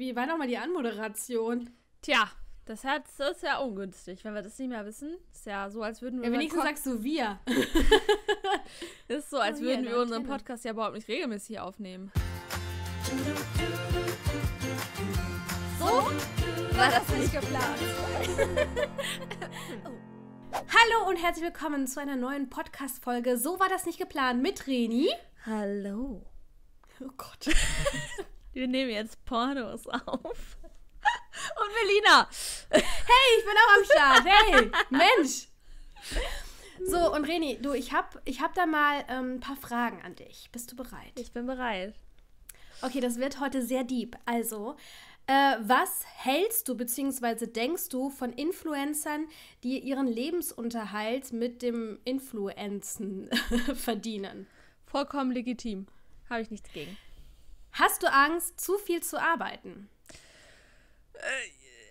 Wie war nochmal die Anmoderation? Tja, das ist ja ungünstig, wenn wir das nicht mehr wissen. Ist ja so, als würden wir... Ja, wenigstens sagst du wir. Ist so, als würden wir unseren Podcast ja überhaupt nicht regelmäßig aufnehmen. So war das nicht geplant. Oh. Hallo und herzlich willkommen zu einer neuen Podcast-Folge So war das nicht geplant mit Reni. Hallo. Oh Gott. Wir nehmen jetzt Pornos auf. Und Melina. Hey, ich bin auch am Start. Hey, Mensch. So, und Reni, du, ich hab da mal ein paar Fragen an dich. Bist du bereit? Ich bin bereit. Okay, das wird heute sehr deep. Also, was hältst du bzw. denkst du von Influencern, die ihren Lebensunterhalt mit dem Influenzen verdienen? Vollkommen legitim. Habe ich nichts gegen. Hast du Angst, zu viel zu arbeiten?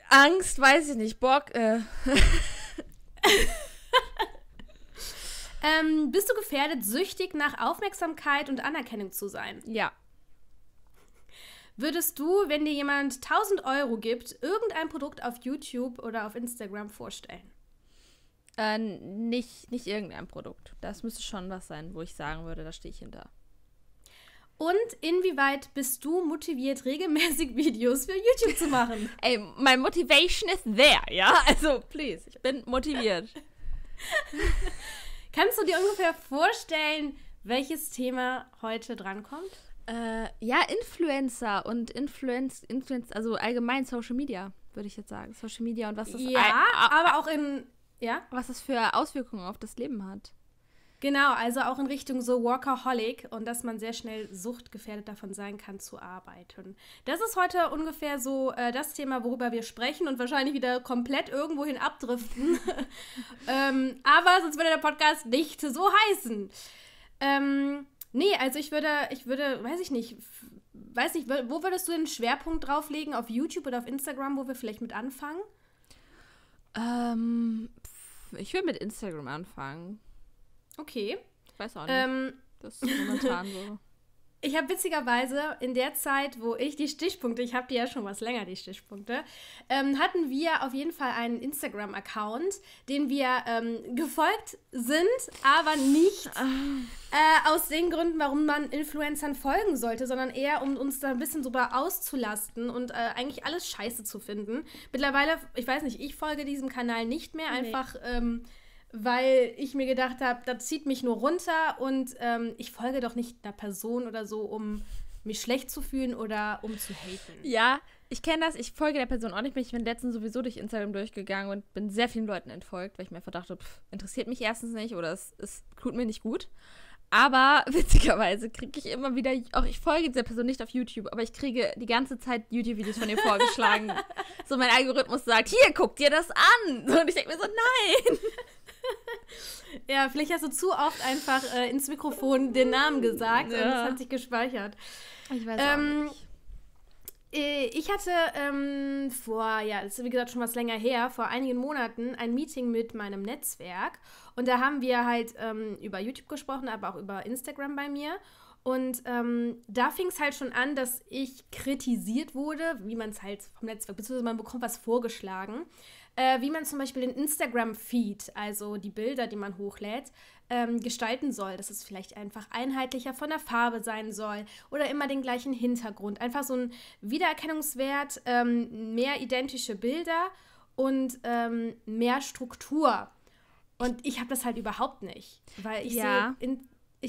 Angst, weiß ich nicht. Bock. Bist du gefährdet, süchtig nach Aufmerksamkeit und Anerkennung zu sein? Ja. Würdest du, wenn dir jemand 1000 Euro gibt, irgendein Produkt auf YouTube oder auf Instagram vorstellen? Nicht irgendein Produkt. Das müsste schon was sein, wo ich sagen würde, da stehe ich hinter. Und inwieweit bist du motiviert, regelmäßig Videos für YouTube zu machen? Ey, my motivation is there, ja? Also, please, ich bin motiviert. Kannst du dir ungefähr vorstellen, welches Thema heute drankommt? Ja, Influencer und Influencer, also allgemein Social Media, würde ich jetzt sagen. Social Media und was das... Ja, aber auch in... Ja? Was das für Auswirkungen auf das Leben hat. Genau, also auch in Richtung so Workaholic und dass man sehr schnell suchtgefährdet davon sein kann, zu arbeiten. Das ist heute ungefähr so das Thema, worüber wir sprechen und wahrscheinlich wieder komplett irgendwohin abdriften. Aber sonst würde der Podcast nicht so heißen. Nee, also ich würde, weiß nicht, wo würdest du den Schwerpunkt drauflegen? Auf YouTube oder auf Instagram, wo wir vielleicht mit anfangen? Ich würde mit Instagram anfangen. Okay. Ich weiß auch nicht. Das ist momentan so. Ich habe witzigerweise in der Zeit, wo ich die Stichpunkte, ich habe die ja schon was länger, die Stichpunkte, hatten wir auf jeden Fall einen Instagram-Account, dem wir gefolgt sind, aber nicht aus den Gründen, warum man Influencern folgen sollte, sondern eher, um uns da ein bisschen drüber auszulasten und eigentlich alles scheiße zu finden. Mittlerweile, ich weiß nicht, ich folge diesem Kanal nicht mehr, einfach... Nee. Weil ich mir gedacht habe, das zieht mich nur runter und ich folge doch nicht einer Person oder so, um mich schlecht zu fühlen oder um zu haten. Ja, ich kenne das. Ich folge der Person auch nicht mehr. Ich bin letztens sowieso durch Instagram durchgegangen und bin sehr vielen Leuten entfolgt, weil ich mir einfach dachte, pff, interessiert mich erstens nicht oder es tut mir nicht gut. Aber witzigerweise kriege ich immer wieder, auch ich folge dieser Person nicht auf YouTube, aber ich kriege die ganze Zeit YouTube-Videos von ihr vorgeschlagen. So, mein Algorithmus sagt, hier, guck dir das an. Und ich denke mir so, nein. Ja, vielleicht hast du zu oft einfach ins Mikrofon den Namen gesagt, ja. Und das hat sich gespeichert. Ich weiß auch nicht. Ich hatte das ist wie gesagt schon was länger her, vor einigen Monaten ein Meeting mit meinem Netzwerk. Und da haben wir halt über YouTube gesprochen, aber auch über Instagram bei mir. Und da fing es halt schon an, dass ich kritisiert wurde, wie man es halt vom Netzwerk, beziehungsweise man bekommt was vorgeschlagen, wie man zum Beispiel den Instagram-Feed, also die Bilder, die man hochlädt, gestalten soll, dass es vielleicht einfach einheitlicher von der Farbe sein soll oder immer den gleichen Hintergrund. Einfach so ein Wiedererkennungswert, mehr identische Bilder und mehr Struktur. Und ich habe das halt überhaupt nicht, weil ich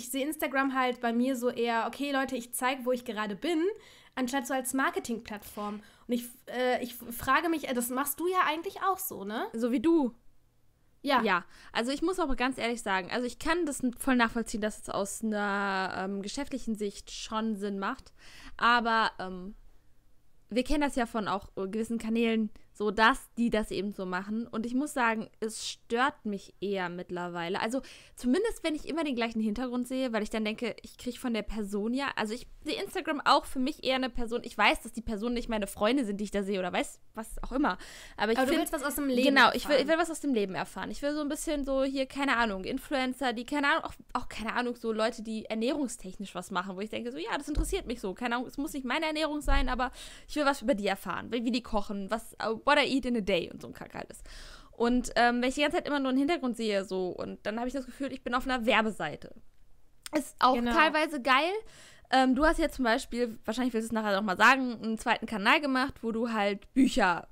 sehe Instagram halt bei mir so eher, okay Leute, ich zeige, wo ich gerade bin, anstatt so als Marketingplattform. Und ich frage mich, das machst du ja eigentlich auch so, ne? So wie du. Ja. Ja, also ich muss auch ganz ehrlich sagen, also ich kann das voll nachvollziehen, dass es aus einer geschäftlichen Sicht schon Sinn macht, aber wir kennen das ja von auch gewissen Kanälen, So, dass die das eben so machen. Und ich muss sagen, es stört mich eher mittlerweile. Also zumindest, wenn ich immer den gleichen Hintergrund sehe, weil ich dann denke, ich kriege von der Person ja, also ich sehe Instagram auch für mich eher eine Person. Ich weiß, dass die Personen nicht meine Freunde sind, die ich da sehe oder weiß, was auch immer. Aber du willst was aus dem Leben erfahren. Genau, ich will was aus dem Leben erfahren. Ich will so ein bisschen so hier, keine Ahnung, Influencer, die, keine Ahnung, auch keine Ahnung, so Leute, die ernährungstechnisch was machen, wo ich denke so, ja, das interessiert mich so. Keine Ahnung, es muss nicht meine Ernährung sein, aber ich will was über die erfahren. Wie die kochen, was... What I eat in a day und so ein Kack alles. Und wenn ich die ganze Zeit immer nur einen Hintergrund sehe so und dann habe ich das Gefühl, ich bin auf einer Werbeseite. Ist auch teilweise geil. Du hast ja zum Beispiel, wahrscheinlich willst du es nachher nochmal sagen, einen zweiten Kanal gemacht, wo du halt Bücher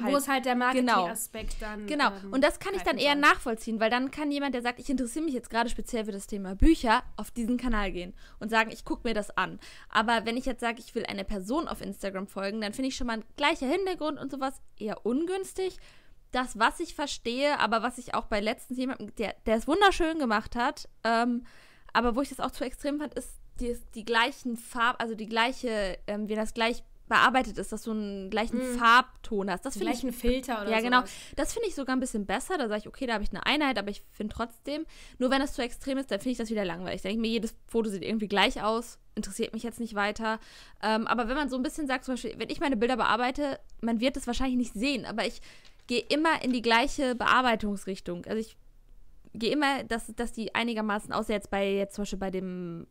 wo ist halt der Marketing-Aspekt dann... Genau, und das kann ich dann eher nachvollziehen, weil dann kann jemand, der sagt, ich interessiere mich jetzt gerade speziell für das Thema Bücher, auf diesen Kanal gehen und sagen, ich gucke mir das an. Aber wenn ich jetzt sage, ich will einer Person auf Instagram folgen, dann finde ich schon mal ein gleicher Hintergrund und sowas eher ungünstig. Das, was ich verstehe, aber was ich auch bei letztens jemandem, der es wunderschön gemacht hat, aber wo ich das auch zu extrem fand, ist die gleichen Farben, also die gleiche, wie das gleich bearbeitet ist, dass du einen gleichen Farbton hast. Das gleichen Filter oder so. Ja, genau. Sowas. Das finde ich sogar ein bisschen besser. Da sage ich, okay, da habe ich eine Einheit, aber ich finde trotzdem, nur wenn das zu extrem ist, dann finde ich das wieder langweilig. Da denke ich mir, jedes Foto sieht irgendwie gleich aus, interessiert mich jetzt nicht weiter. Aber wenn man so ein bisschen sagt, zum Beispiel, wenn ich meine Bilder bearbeite, man wird es wahrscheinlich nicht sehen, aber ich gehe immer in die gleiche Bearbeitungsrichtung. Also ich gehe immer, dass die einigermaßen, außer jetzt zum Beispiel bei dem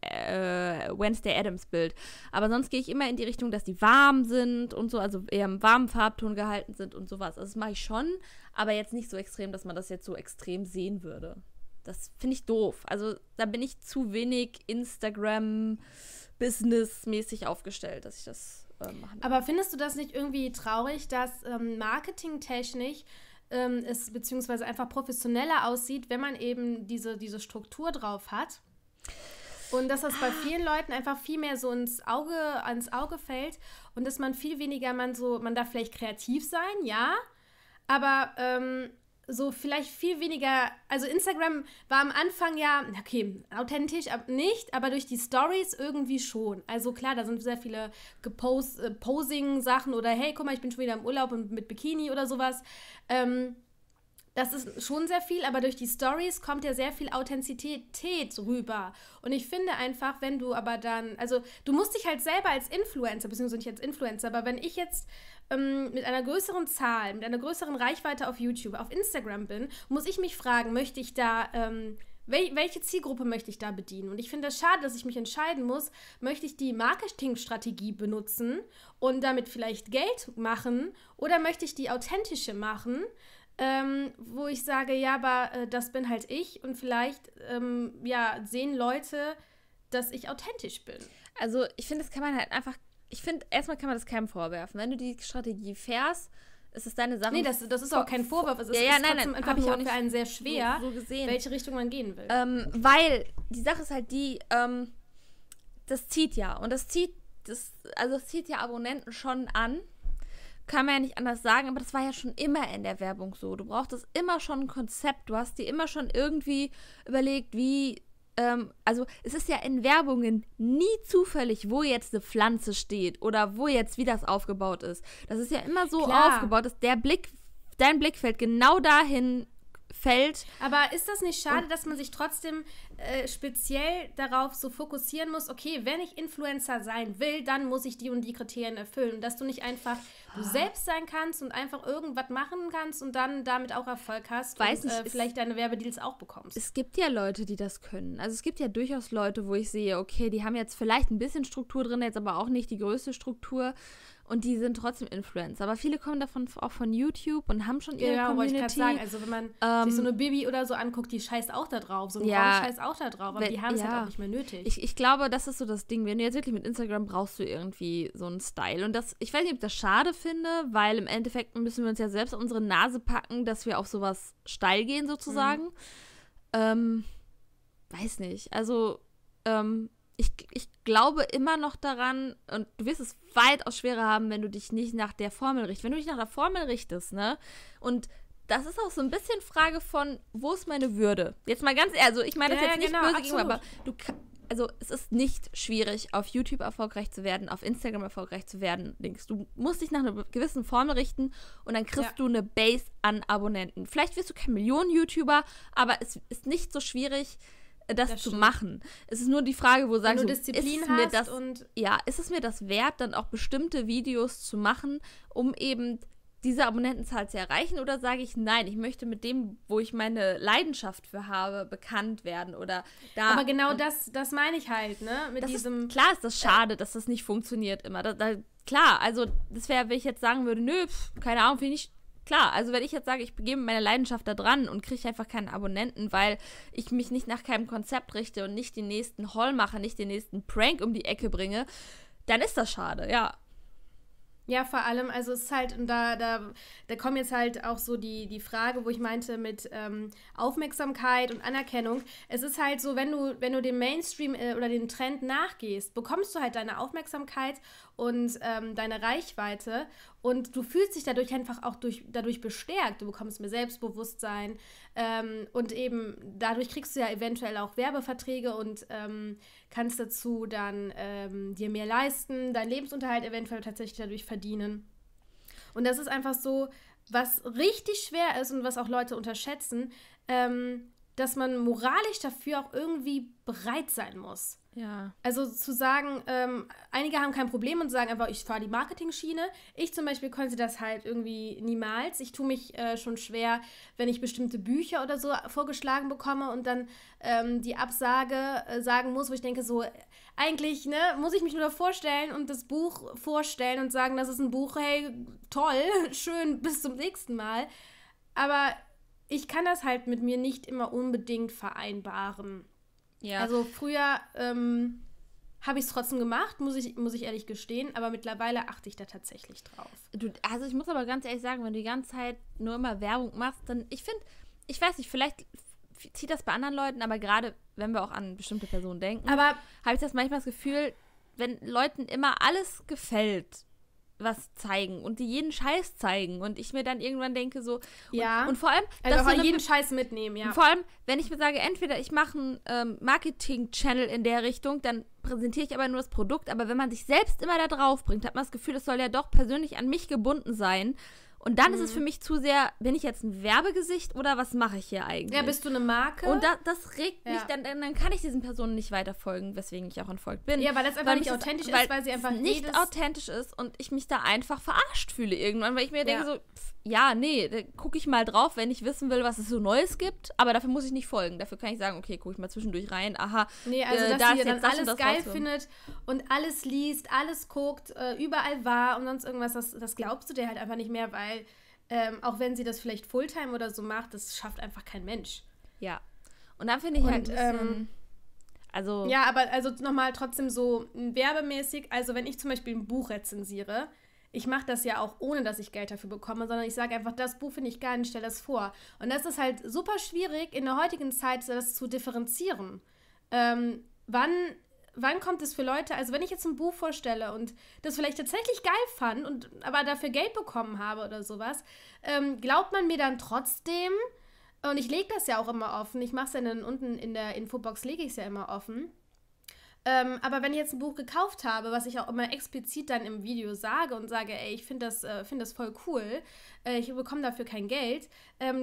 Wednesday Addams Bild, aber sonst gehe ich immer in die Richtung, dass die warm sind und so, also eher im warmen Farbton gehalten sind und sowas. Also das mache ich schon, aber jetzt nicht so extrem, dass man das jetzt so extrem sehen würde. Das finde ich doof. Also da bin ich zu wenig Instagram-Business-mäßig aufgestellt, dass ich das machen will. Aber findest du das nicht irgendwie traurig, dass marketingtechnisch es beziehungsweise einfach professioneller aussieht, wenn man eben diese Struktur drauf hat und dass das bei vielen Leuten einfach viel mehr so ans Auge fällt und dass man viel weniger, man darf vielleicht kreativ sein, ja, aber so vielleicht viel weniger, also Instagram war am Anfang ja, okay, authentisch nicht, aber durch die Stories irgendwie schon. Also klar, da sind sehr viele Posing-Sachen oder hey, guck mal, ich bin schon wieder im Urlaub und mit Bikini oder sowas. Das ist schon sehr viel, aber durch die Stories kommt ja sehr viel Authentizität rüber. Und ich finde einfach, wenn du aber dann, also du musst dich halt selber als Influencer, beziehungsweise nicht als Influencer, aber wenn ich jetzt mit einer größeren Zahl, mit einer größeren Reichweite auf YouTube, auf Instagram bin, muss ich mich fragen, möchte ich da, welche Zielgruppe möchte ich da bedienen? Und ich finde es schade, dass ich mich entscheiden muss, möchte ich die Marketingstrategie benutzen und damit vielleicht Geld machen oder möchte ich die authentische machen? Wo ich sage, ja, aber das bin halt ich und vielleicht sehen Leute, dass ich authentisch bin. Also ich finde, das kann man halt einfach, ich finde, erstmal kann man das keinem vorwerfen. Wenn du die Strategie fährst, ist es deine Sache. Nee, das ist auch kein Vorwurf. Es ist trotzdem einfach nur für einen sehr schwer, so gesehen, welche Richtung man gehen will. Weil die Sache ist halt die, das zieht ja. Und das zieht ja Abonnenten schon an. Kann man ja nicht anders sagen, aber das war ja schon immer in der Werbung so. Du brauchtest immer schon ein Konzept. Du hast dir immer schon irgendwie überlegt, wie... also es ist ja in Werbungen nie zufällig, wo jetzt eine Pflanze steht oder wo jetzt wie das aufgebaut ist. Das ist ja immer so aufgebaut, dass dein Blickfeld genau dahin fällt. Aber ist das nicht schade, dass man sich trotzdem speziell darauf so fokussieren muss, okay, wenn ich Influencer sein will, dann muss ich die und die Kriterien erfüllen. Und dass du nicht einfach du selbst sein kannst und einfach irgendwas machen kannst und dann damit auch Erfolg hast und vielleicht deine Werbedeals auch bekommst. Es gibt ja Leute, die das können. Also es gibt ja durchaus Leute, wo ich sehe, okay, die haben jetzt vielleicht ein bisschen Struktur drin, jetzt aber auch nicht die größte Struktur. Und die sind trotzdem Influencer. Aber viele kommen davon auch von YouTube und haben schon ihre Community. Ja, wollte ich gerade sagen. Also wenn man sich so eine Bibi oder so anguckt, die scheißt auch da drauf. So eine Frau scheißt auch da drauf. Aber die haben es halt auch nicht mehr nötig. Ich glaube, das ist so das Ding. Wenn du jetzt wirklich mit Instagram brauchst du irgendwie so einen Style. Und das, ich weiß nicht, ob ich das schade finde, weil im Endeffekt müssen wir uns ja selbst unsere Nase packen, dass wir auf sowas steil gehen sozusagen. Weiß nicht. Also, Ich glaube immer noch daran, und du wirst es weitaus schwerer haben, wenn du dich nicht nach der Formel richtest. Wenn du dich nach der Formel richtest, ne? Und das ist auch so ein bisschen Frage von, wo ist meine Würde? Jetzt mal ganz ehrlich, also ich meine das jetzt nicht böse gegenüber, aber du, also es ist nicht schwierig, auf YouTube erfolgreich zu werden, auf Instagram erfolgreich zu werden, links. Du musst dich nach einer gewissen Formel richten und dann kriegst du eine Base an Abonnenten. Vielleicht wirst du kein Millionen-YouTuber, aber es ist nicht so schwierig, das zu machen. Es ist nur die Frage, wo sagst du, ist es mir das wert, dann auch bestimmte Videos zu machen, um eben diese Abonnentenzahl zu erreichen, oder sage ich, nein, ich möchte mit dem, wo ich meine Leidenschaft für habe, bekannt werden oder da. Aber genau das meine ich halt, ne? Mit diesem klar ist das schade, dass das nicht funktioniert immer. Klar, also das wäre, wenn ich jetzt sagen würde, nö, keine Ahnung, finde ich klar. Also wenn ich jetzt sage, ich begebe meine Leidenschaft da dran und kriege einfach keinen Abonnenten, weil ich mich nicht nach keinem Konzept richte und nicht den nächsten Haul mache, nicht den nächsten Prank um die Ecke bringe, dann ist das schade, ja. Ja, vor allem, also es ist halt, und da kommen jetzt halt auch so die Frage, wo ich meinte mit Aufmerksamkeit und Anerkennung. Es ist halt so, wenn du dem Mainstream oder dem Trend nachgehst, bekommst du halt deine Aufmerksamkeit und deine Reichweite und du fühlst dich dadurch einfach auch dadurch bestärkt. Du bekommst mehr Selbstbewusstsein und eben dadurch kriegst du ja eventuell auch Werbeverträge und kannst dazu dann dir mehr leisten, deinen Lebensunterhalt eventuell tatsächlich dadurch verdienen. Und das ist einfach so, was richtig schwer ist und was auch Leute unterschätzen, dass man moralisch dafür auch irgendwie bereit sein muss. Ja. Also zu sagen, einige haben kein Problem und sagen einfach, ich fahre die Marketing-Schiene. Ich zum Beispiel konnte das halt irgendwie niemals. Ich tue mich schon schwer, wenn ich bestimmte Bücher oder so vorgeschlagen bekomme und dann die Absage sagen muss, wo ich denke so, eigentlich ne, muss ich mich nur da vorstellen und das Buch vorstellen und sagen, das ist ein Buch, hey, toll, schön, bis zum nächsten Mal. Aber ich kann das halt mit mir nicht immer unbedingt vereinbaren. Ja. Also früher habe ich es trotzdem gemacht, muss ich ehrlich gestehen, aber mittlerweile achte ich da tatsächlich drauf. Also ich muss aber ganz ehrlich sagen, wenn du die ganze Zeit nur immer Werbung machst, dann, ich finde, ich weiß nicht, vielleicht zieht das bei anderen Leuten, aber gerade, wenn wir auch an bestimmte Personen denken, habe ich das manchmal das Gefühl, wenn Leuten immer alles gefällt, was zeigen und die jeden Scheiß zeigen und ich mir dann irgendwann denke so und vor allem, dass also jeden Scheiß mitnehmen, ja. Vor allem, wenn ich mir sage, entweder ich mache einen Marketing-Channel in der Richtung, dann präsentiere ich aber nur das Produkt, aber wenn man sich selbst immer da drauf bringt, hat man das Gefühl, es soll ja doch persönlich an mich gebunden sein und dann ist es für mich zu sehr, bin ich jetzt ein Werbegesicht oder was mache ich hier eigentlich? Ja, bist du eine Marke? Und das regt mich, dann kann ich diesen Personen nicht weiter folgen, weswegen ich auch entfolgt bin. Ja, weil das einfach weil nicht authentisch ist, weil sie einfach nicht authentisch ist und ich mich da einfach verarscht fühle irgendwann, weil ich mir denke so, da gucke ich mal drauf, wenn ich wissen will, was es so Neues gibt, aber dafür muss ich nicht folgen, dafür kann ich sagen, okay, gucke ich mal zwischendurch rein, aha. Nee, also dass da ihr dann alles geil findet und alles liest, alles guckt, überall war und sonst irgendwas, das glaubst du dir halt einfach nicht mehr, weil auch wenn sie das vielleicht Fulltime oder so macht, das schafft einfach kein Mensch. Ja. Und dann finde ich halt ein bisschen, also ja, aber also nochmal trotzdem so werbemäßig, also wenn ich zum Beispiel ein Buch rezensiere, ich mache das ja auch, ohne dass ich Geld dafür bekomme, sondern ich sage einfach, das Buch finde ich geil und stelle das vor. Und das ist halt super schwierig, in der heutigen Zeit das zu differenzieren. Wann kommt es für Leute, also wenn ich jetzt ein Buch vorstelle und das vielleicht tatsächlich geil fand, und aber dafür Geld bekommen habe oder sowas, glaubt man mir dann trotzdem, und ich lege das ja auch immer offen, ich mache es ja dann unten in der Infobox, lege ich es ja immer offen, aber wenn ich jetzt ein Buch gekauft habe, was ich auch immer explizit dann im Video sage und sage, ey, ich finde das voll cool, ich bekomme dafür kein Geld,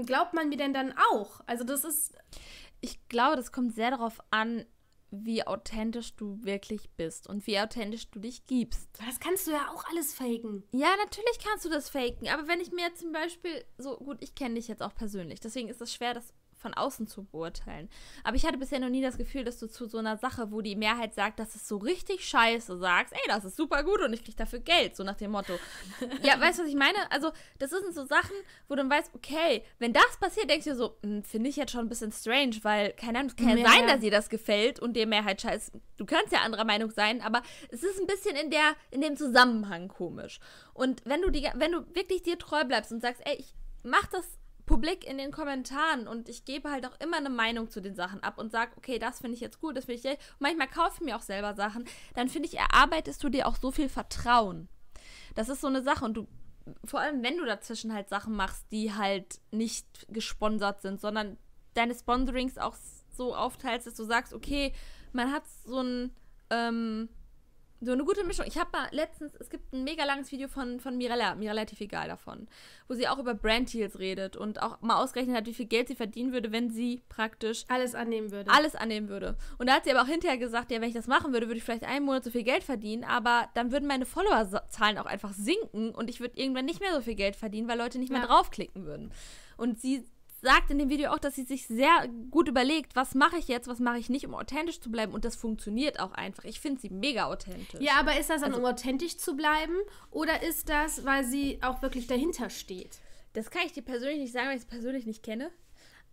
glaubt man mir denn dann auch? Also das ist... Ich glaube, das kommt sehr darauf an, wie authentisch du wirklich bist und wie authentisch du dich gibst. Das kannst du ja auch alles faken. Ja, natürlich kannst du das faken, aber wenn ich mir zum Beispiel, so gut, ich kenne dich jetzt auch persönlich, deswegen ist es schwer, das von außen zu beurteilen. Aber ich hatte bisher noch nie das Gefühl, dass du zu so einer Sache, wo die Mehrheit sagt, das ist so richtig scheiße, sagst, ey, das ist super gut und ich krieg dafür Geld, so nach dem Motto. Ja, weißt du, was ich meine? Also, das sind so Sachen, wo du dann weißt, okay, wenn das passiert, denkst du dir so, finde ich jetzt schon ein bisschen strange, weil, keine Ahnung, es kann sein, dass dir das gefällt und dir Mehrheit scheiß. Du kannst ja anderer Meinung sein, aber es ist ein bisschen in dem Zusammenhang komisch. Und wenn du wirklich dir treu bleibst und sagst, ey, ich mach das publik in den Kommentaren und ich gebe halt auch immer eine Meinung zu den Sachen ab und sage, okay, das finde ich jetzt gut, das finde ich echt. Manchmal kaufe ich mir auch selber Sachen, dann finde ich, erarbeitest du dir auch so viel Vertrauen. Das ist so eine Sache und du, vor allem wenn du dazwischen halt Sachen machst, die halt nicht gesponsert sind, sondern deine Sponsorings auch so aufteilst, dass du sagst, okay, man hat so ein so eine gute Mischung. Ich habe mal letztens, es gibt ein mega langes Video von Mirella, TV Egal davon, wo sie auch über Brand Deals redet und auch mal ausgerechnet hat, wie viel Geld sie verdienen würde, wenn sie praktisch alles annehmen würde. Und da hat sie aber auch hinterher gesagt, ja, wenn ich das machen würde, würde ich vielleicht einen Monat so viel Geld verdienen, aber dann würden meine Followerzahlen auch einfach sinken und ich würde irgendwann nicht mehr so viel Geld verdienen, weil Leute nicht mehr draufklicken würden. Und sie sagt in dem Video auch, dass sie sich sehr gut überlegt, was mache ich jetzt, was mache ich nicht, um authentisch zu bleiben. Und das funktioniert auch einfach. Ich finde sie mega authentisch. Ja, aber ist das dann, also, um authentisch zu bleiben? Oder ist das, weil sie auch wirklich dahinter steht? Das kann ich dir persönlich nicht sagen, weil ich es persönlich nicht kenne.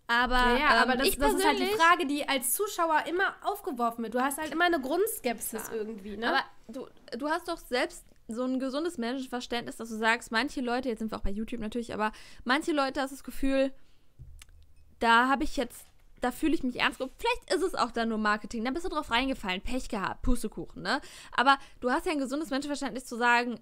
Aber, aber das ist halt die Frage, die als Zuschauer immer aufgeworfen wird. Du hast halt immer eine Grundskepsis irgendwie, ne? Aber du hast doch selbst so ein gesundes Menschenverständnis, dass du sagst, manche Leute, jetzt sind wir auch bei YouTube natürlich, aber manche Leute hast das Gefühl, da fühle ich mich ernst. Vielleicht ist es auch dann nur Marketing. Da bist du drauf reingefallen. Pech gehabt. Pustekuchen, ne? Aber du hast ja ein gesundes Menschenverständnis zu sagen,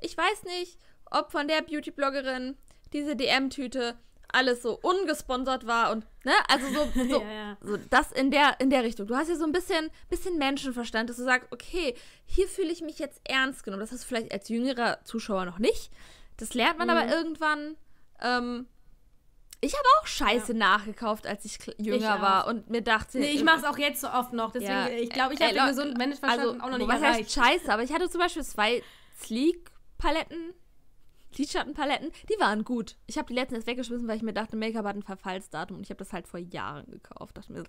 ich weiß nicht, ob von der Beauty-Bloggerin diese DM-Tüte alles so ungesponsert war und, ne? Also so, so das in der Richtung. Du hast ja so ein bisschen Menschenverstand, dass du sagst, okay, hier fühle ich mich jetzt ernst genommen. Das hast du vielleicht als jüngerer Zuschauer noch nicht. Das lernt man aber irgendwann. Ich habe auch Scheiße nachgekauft, als ich jünger war und mir dachte... Nee, ich mache es auch jetzt so oft noch, deswegen, ich glaube, ich habe den gesunden Menschenverstand auch noch nicht erreicht. Was heißt Scheiße? Aber ich hatte zum Beispiel 2 Sleek-Paletten, Lidschattenpaletten, die waren gut. Ich habe die letzten jetzt weggeschmissen, weil ich mir dachte, Make-up hat ein Verfallsdatum und ich habe das halt vor Jahren gekauft. Dachte mir so,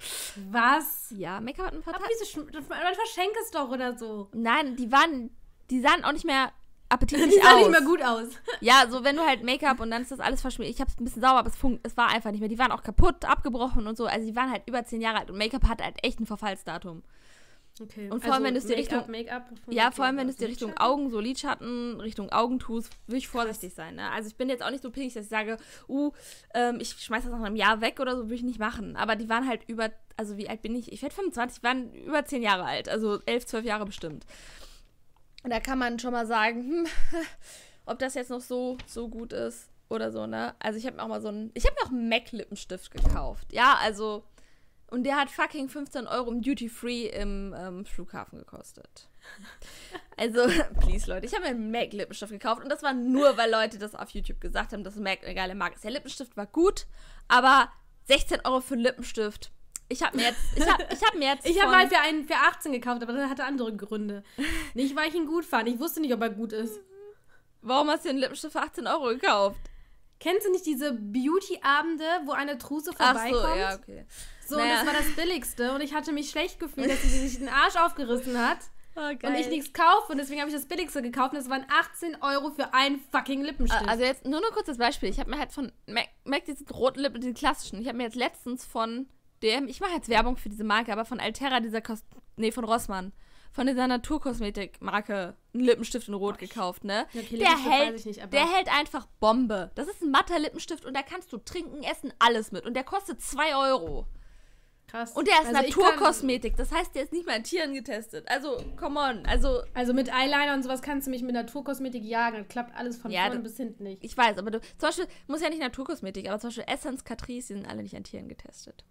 was? Ja, Make-up hat ein Verfallsdatum. Man verschenkt es doch oder so. Nein, die sahen auch nicht mehr... appetitlich aus. Sah nicht mehr gut aus. Ja, so wenn du halt Make-up und dann ist das alles verschmiert. Ich hab's ein bisschen sauber, aber es war einfach nicht mehr. Die waren auch kaputt, abgebrochen und so. Also die waren halt über 10 Jahre alt und Make-up hat halt echt ein Verfallsdatum. Okay. Und vor allem, wenn du es die Richtung... vor allem, wenn du es die Richtung Augen, so Lidschatten, Richtung Augen tust, will ich vorsichtig sein. Ne? Also ich bin jetzt auch nicht so pinkig, dass ich sage, ich schmeiß das nach einem Jahr weg oder so, würde ich nicht machen. Aber die waren halt über... Also wie alt bin ich? Ich werde 25, waren über 10 Jahre alt. Also 11, 12 Jahre bestimmt. Und da kann man schon mal sagen, ob das jetzt noch so gut ist oder so, ne? Also ich habe mir auch mal ich habe mir auch einen Mac-Lippenstift gekauft. Ja, also, und der hat fucking 15 € im Duty-Free im Flughafen gekostet. Also, please, Leute, ich habe mir einen Mac-Lippenstift gekauft und das war nur, weil Leute das auf YouTube gesagt haben, dass Mac eine geile Marke ist. Der Lippenstift war gut, aber 16 € für einen Lippenstift... Ich habe mal einen für 18 gekauft, aber das hatte andere Gründe. Nicht, weil ich ihn gut fand. Ich wusste nicht, ob er gut ist. Warum hast du den Lippenstift für 18 € gekauft? Kennst du nicht diese Beauty-Abende, wo eine Truse vorbeikommt? Ach so, ja, okay. So, naja. Und das war das Billigste. Und ich hatte mich schlecht gefühlt, dass sie sich den Arsch aufgerissen hat. Oh, und ich nichts kaufe und deswegen habe ich das Billigste gekauft und das waren 18 € für einen fucking Lippenstift. Also jetzt nur ein kurzes Beispiel. Ich habe mir halt von Mac diese roten Lippen, diese klassischen, ich habe mir jetzt letztens von DM, ich mache jetzt Werbung für diese Marke, aber von Altera, von Rossmann, von dieser Naturkosmetik-Marke, einen Lippenstift in Rot gekauft, ne? Okay, der hält einfach Bombe. Das ist ein matter Lippenstift und da kannst du trinken, essen, alles mit. Und der kostet 2 €. Krass. Und der ist Naturkosmetik, das heißt, der ist nicht mal an Tieren getestet. Also, come on. Also mit Eyeliner und sowas kannst du mich mit Naturkosmetik jagen. Das klappt alles von vorne bis hinten nicht. Ich weiß, aber zum Beispiel, muss ja nicht Naturkosmetik, aber zum Beispiel Essence, Catrice, die sind alle nicht an Tieren getestet.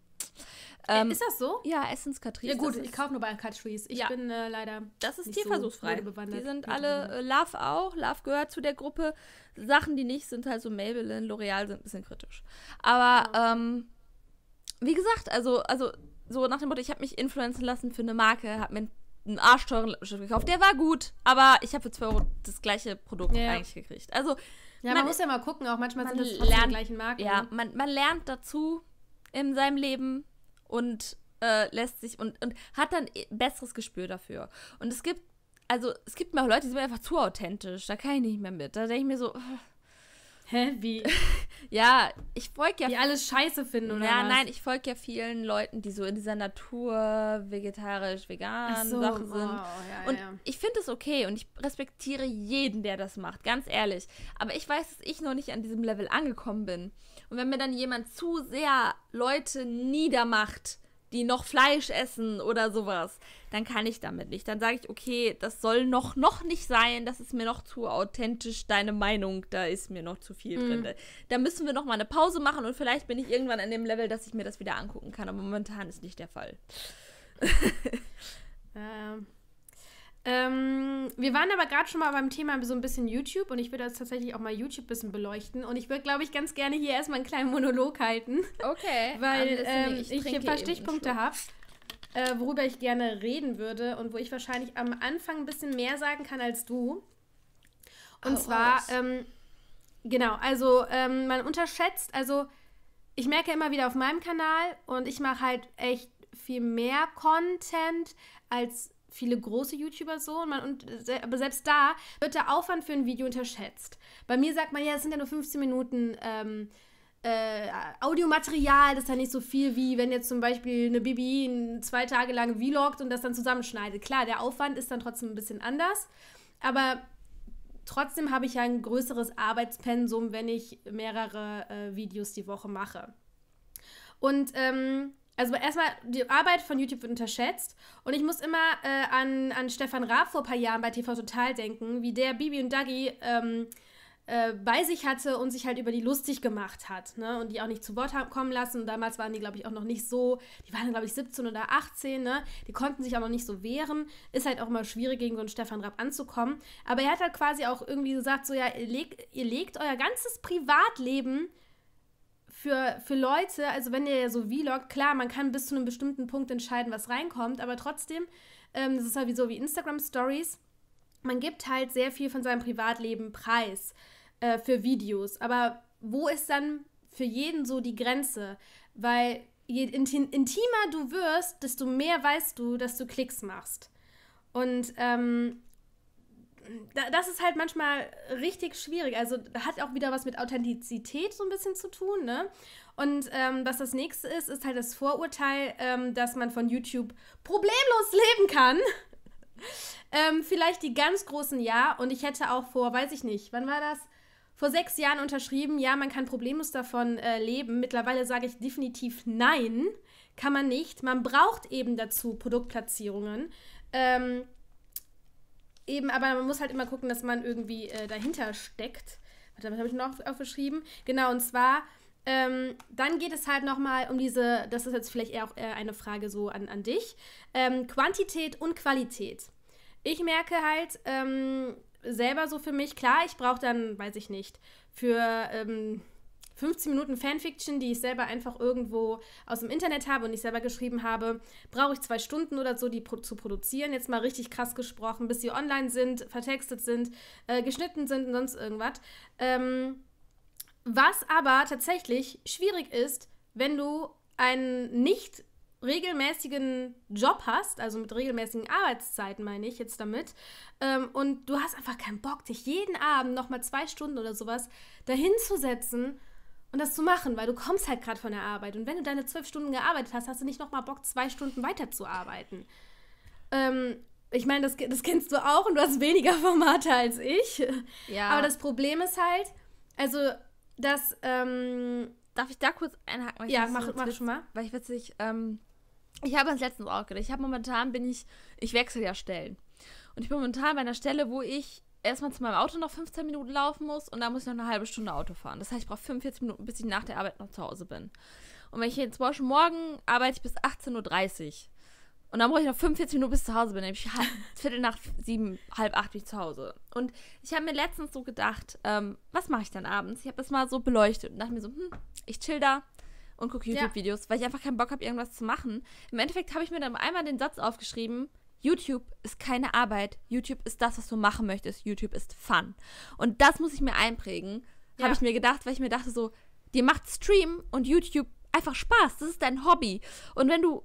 Ist das so? Ja, Essence, Catrice. Ja gut, ich kaufe nur bei Catrice. Ich bin leider das ist tierversuchsfrei. Die sind alle, Love auch. Love gehört zu der Gruppe. Sachen, die nicht, sind halt so Maybelline, L'Oreal sind ein bisschen kritisch. Aber, wie gesagt, also so nach dem Motto, ich habe mich influenzen lassen für eine Marke, habe mir einen arschteuren Lippenstift gekauft. Der war gut, aber ich habe für 2 € das gleiche Produkt eigentlich gekriegt. Also, ja, man muss ja mal gucken, auch manchmal sind das die gleichen Marken. Ja, man lernt dazu in seinem Leben und lässt sich und hat dann besseres Gespür dafür. Und es gibt mir auch Leute, die sind einfach zu authentisch, da kann ich nicht mehr mit. Da denke ich mir so, hä, wie? Ja, ich folge ja... Die alles scheiße finden, oder was? Nein, ich folge ja vielen Leuten, die so in dieser Natur, vegetarisch, vegan Sachen sind. Ich finde es okay und ich respektiere jeden, der das macht, ganz ehrlich. Aber ich weiß, dass ich noch nicht an diesem Level angekommen bin. Und wenn mir dann jemand zu sehr Leute niedermacht, die noch Fleisch essen oder sowas, dann kann ich damit nicht. Dann sage ich, okay, das soll noch nicht sein, das ist mir noch zu authentisch, deine Meinung, da ist mir noch zu viel drin. Da müssen wir noch mal eine Pause machen und vielleicht bin ich irgendwann an dem Level, dass ich mir das wieder angucken kann, aber momentan ist nicht der Fall. Wir waren aber gerade schon mal beim Thema so ein bisschen YouTube und ich würde jetzt tatsächlich auch mal YouTube ein bisschen beleuchten und ich würde, glaube ich, ganz gerne hier erstmal einen kleinen Monolog halten. Okay. Weil ich hier ein paar Stichpunkte habe, worüber ich gerne reden würde und wo ich wahrscheinlich am Anfang ein bisschen mehr sagen kann als du. Und zwar, genau, also man unterschätzt, also ich merke immer wieder auf meinem Kanal und ich mache halt echt viel mehr Content als viele große YouTuber so, aber selbst da wird der Aufwand für ein Video unterschätzt. Bei mir sagt man, ja, das sind ja nur 15 Minuten Audiomaterial, das ist ja nicht so viel, wie wenn jetzt zum Beispiel eine Bibi 2 Tage lang vloggt und das dann zusammenschneidet. Klar, der Aufwand ist dann trotzdem ein bisschen anders, aber trotzdem habe ich ja ein größeres Arbeitspensum, wenn ich mehrere Videos die Woche mache. Und also erstmal, die Arbeit von YouTube wird unterschätzt und ich muss immer an Stefan Raab vor ein paar Jahren bei TV Total denken, wie der Bibi und Dagi bei sich hatte und sich halt über die lustig gemacht hat, ne? Und die auch nicht zu Wort haben kommen lassen. Und damals waren die, glaube ich, auch noch nicht so, die waren, glaube ich, 17 oder 18, ne? Die konnten sich auch noch nicht so wehren. Ist halt auch mal schwierig, gegen so einen Stefan Raab anzukommen. Aber er hat halt quasi auch irgendwie gesagt, so ja, ihr legt euer ganzes Privatleben für Leute, also wenn ihr ja so vloggt, klar, man kann bis zu einem bestimmten Punkt entscheiden, was reinkommt, aber trotzdem, das ist halt so wie Instagram-Stories, man gibt halt sehr viel von seinem Privatleben preis für Videos, aber wo ist dann für jeden so die Grenze? Weil je intimer du wirst, desto mehr weißt du, dass du Klicks machst. Und das ist halt manchmal richtig schwierig. Also hat auch wieder was mit Authentizität so ein bisschen zu tun, ne? Und was das nächste ist, ist halt das Vorurteil, dass man von YouTube problemlos leben kann. Vielleicht die ganz großen ja. Und ich hätte auch vor, weiß ich nicht, wann war das? Vor 6 Jahren unterschrieben, ja, man kann problemlos davon leben. Mittlerweile sage ich definitiv nein, kann man nicht. Man braucht eben dazu Produktplatzierungen. Eben, aber man muss halt immer gucken, dass man irgendwie dahinter steckt. Warte, was habe ich noch aufgeschrieben? Genau, und zwar, dann geht es halt nochmal um diese, das ist jetzt vielleicht eher auch eine Frage so an dich, Quantität und Qualität. Ich merke halt selber so für mich, klar, ich brauche dann, weiß ich nicht, für 15 Minuten Fanfiction, die ich selber einfach irgendwo aus dem Internet habe und ich selber geschrieben habe, brauche ich 2 Stunden oder so, die zu produzieren. Jetzt mal richtig krass gesprochen, bis sie online sind, vertextet sind, geschnitten sind und sonst irgendwas. Was aber tatsächlich schwierig ist, wenn du einen nicht regelmäßigen Job hast, also mit regelmäßigen Arbeitszeiten meine ich jetzt damit, und du hast einfach keinen Bock, dich jeden Abend nochmal 2 Stunden oder sowas dahin zu setzen und das zu machen, weil du kommst halt gerade von der Arbeit. Und wenn du deine 12 Stunden gearbeitet hast, hast du nicht nochmal Bock, 2 Stunden weiterzuarbeiten. Ich meine, das kennst du auch und du hast weniger Formate als ich. Ja. Aber das Problem ist halt, also, dass... Darf ich da kurz einhaken? Ja, mach schon mal. Weil ich witzig... ich habe das letztens auch gedacht. Ich wechsle ja Stellen. Und ich bin momentan bei einer Stelle, wo ich erstmal zu meinem Auto noch 15 Minuten laufen muss und dann muss ich noch eine halbe Stunde Auto fahren. Das heißt, ich brauche 45 Minuten, bis ich nach der Arbeit noch zu Hause bin. Und wenn ich jetzt morgen arbeite ich bis 18:30 Uhr. Und dann brauche ich noch 45 Minuten, bis ich zu Hause bin. Dann bin ich 6:45, 7:30, bin ich zu Hause. Und ich habe mir letztens so gedacht, was mache ich dann abends? Ich habe das mal so beleuchtet und dachte mir so, ich chill da und gucke YouTube-Videos, weil ich einfach keinen Bock habe, irgendwas zu machen. Im Endeffekt habe ich mir dann einmal den Satz aufgeschrieben, YouTube ist keine Arbeit, YouTube ist das, was du machen möchtest, YouTube ist Fun. Und das muss ich mir einprägen, habe ich mir gedacht, weil ich mir dachte so, dir macht Stream und YouTube einfach Spaß, das ist dein Hobby. Und wenn du,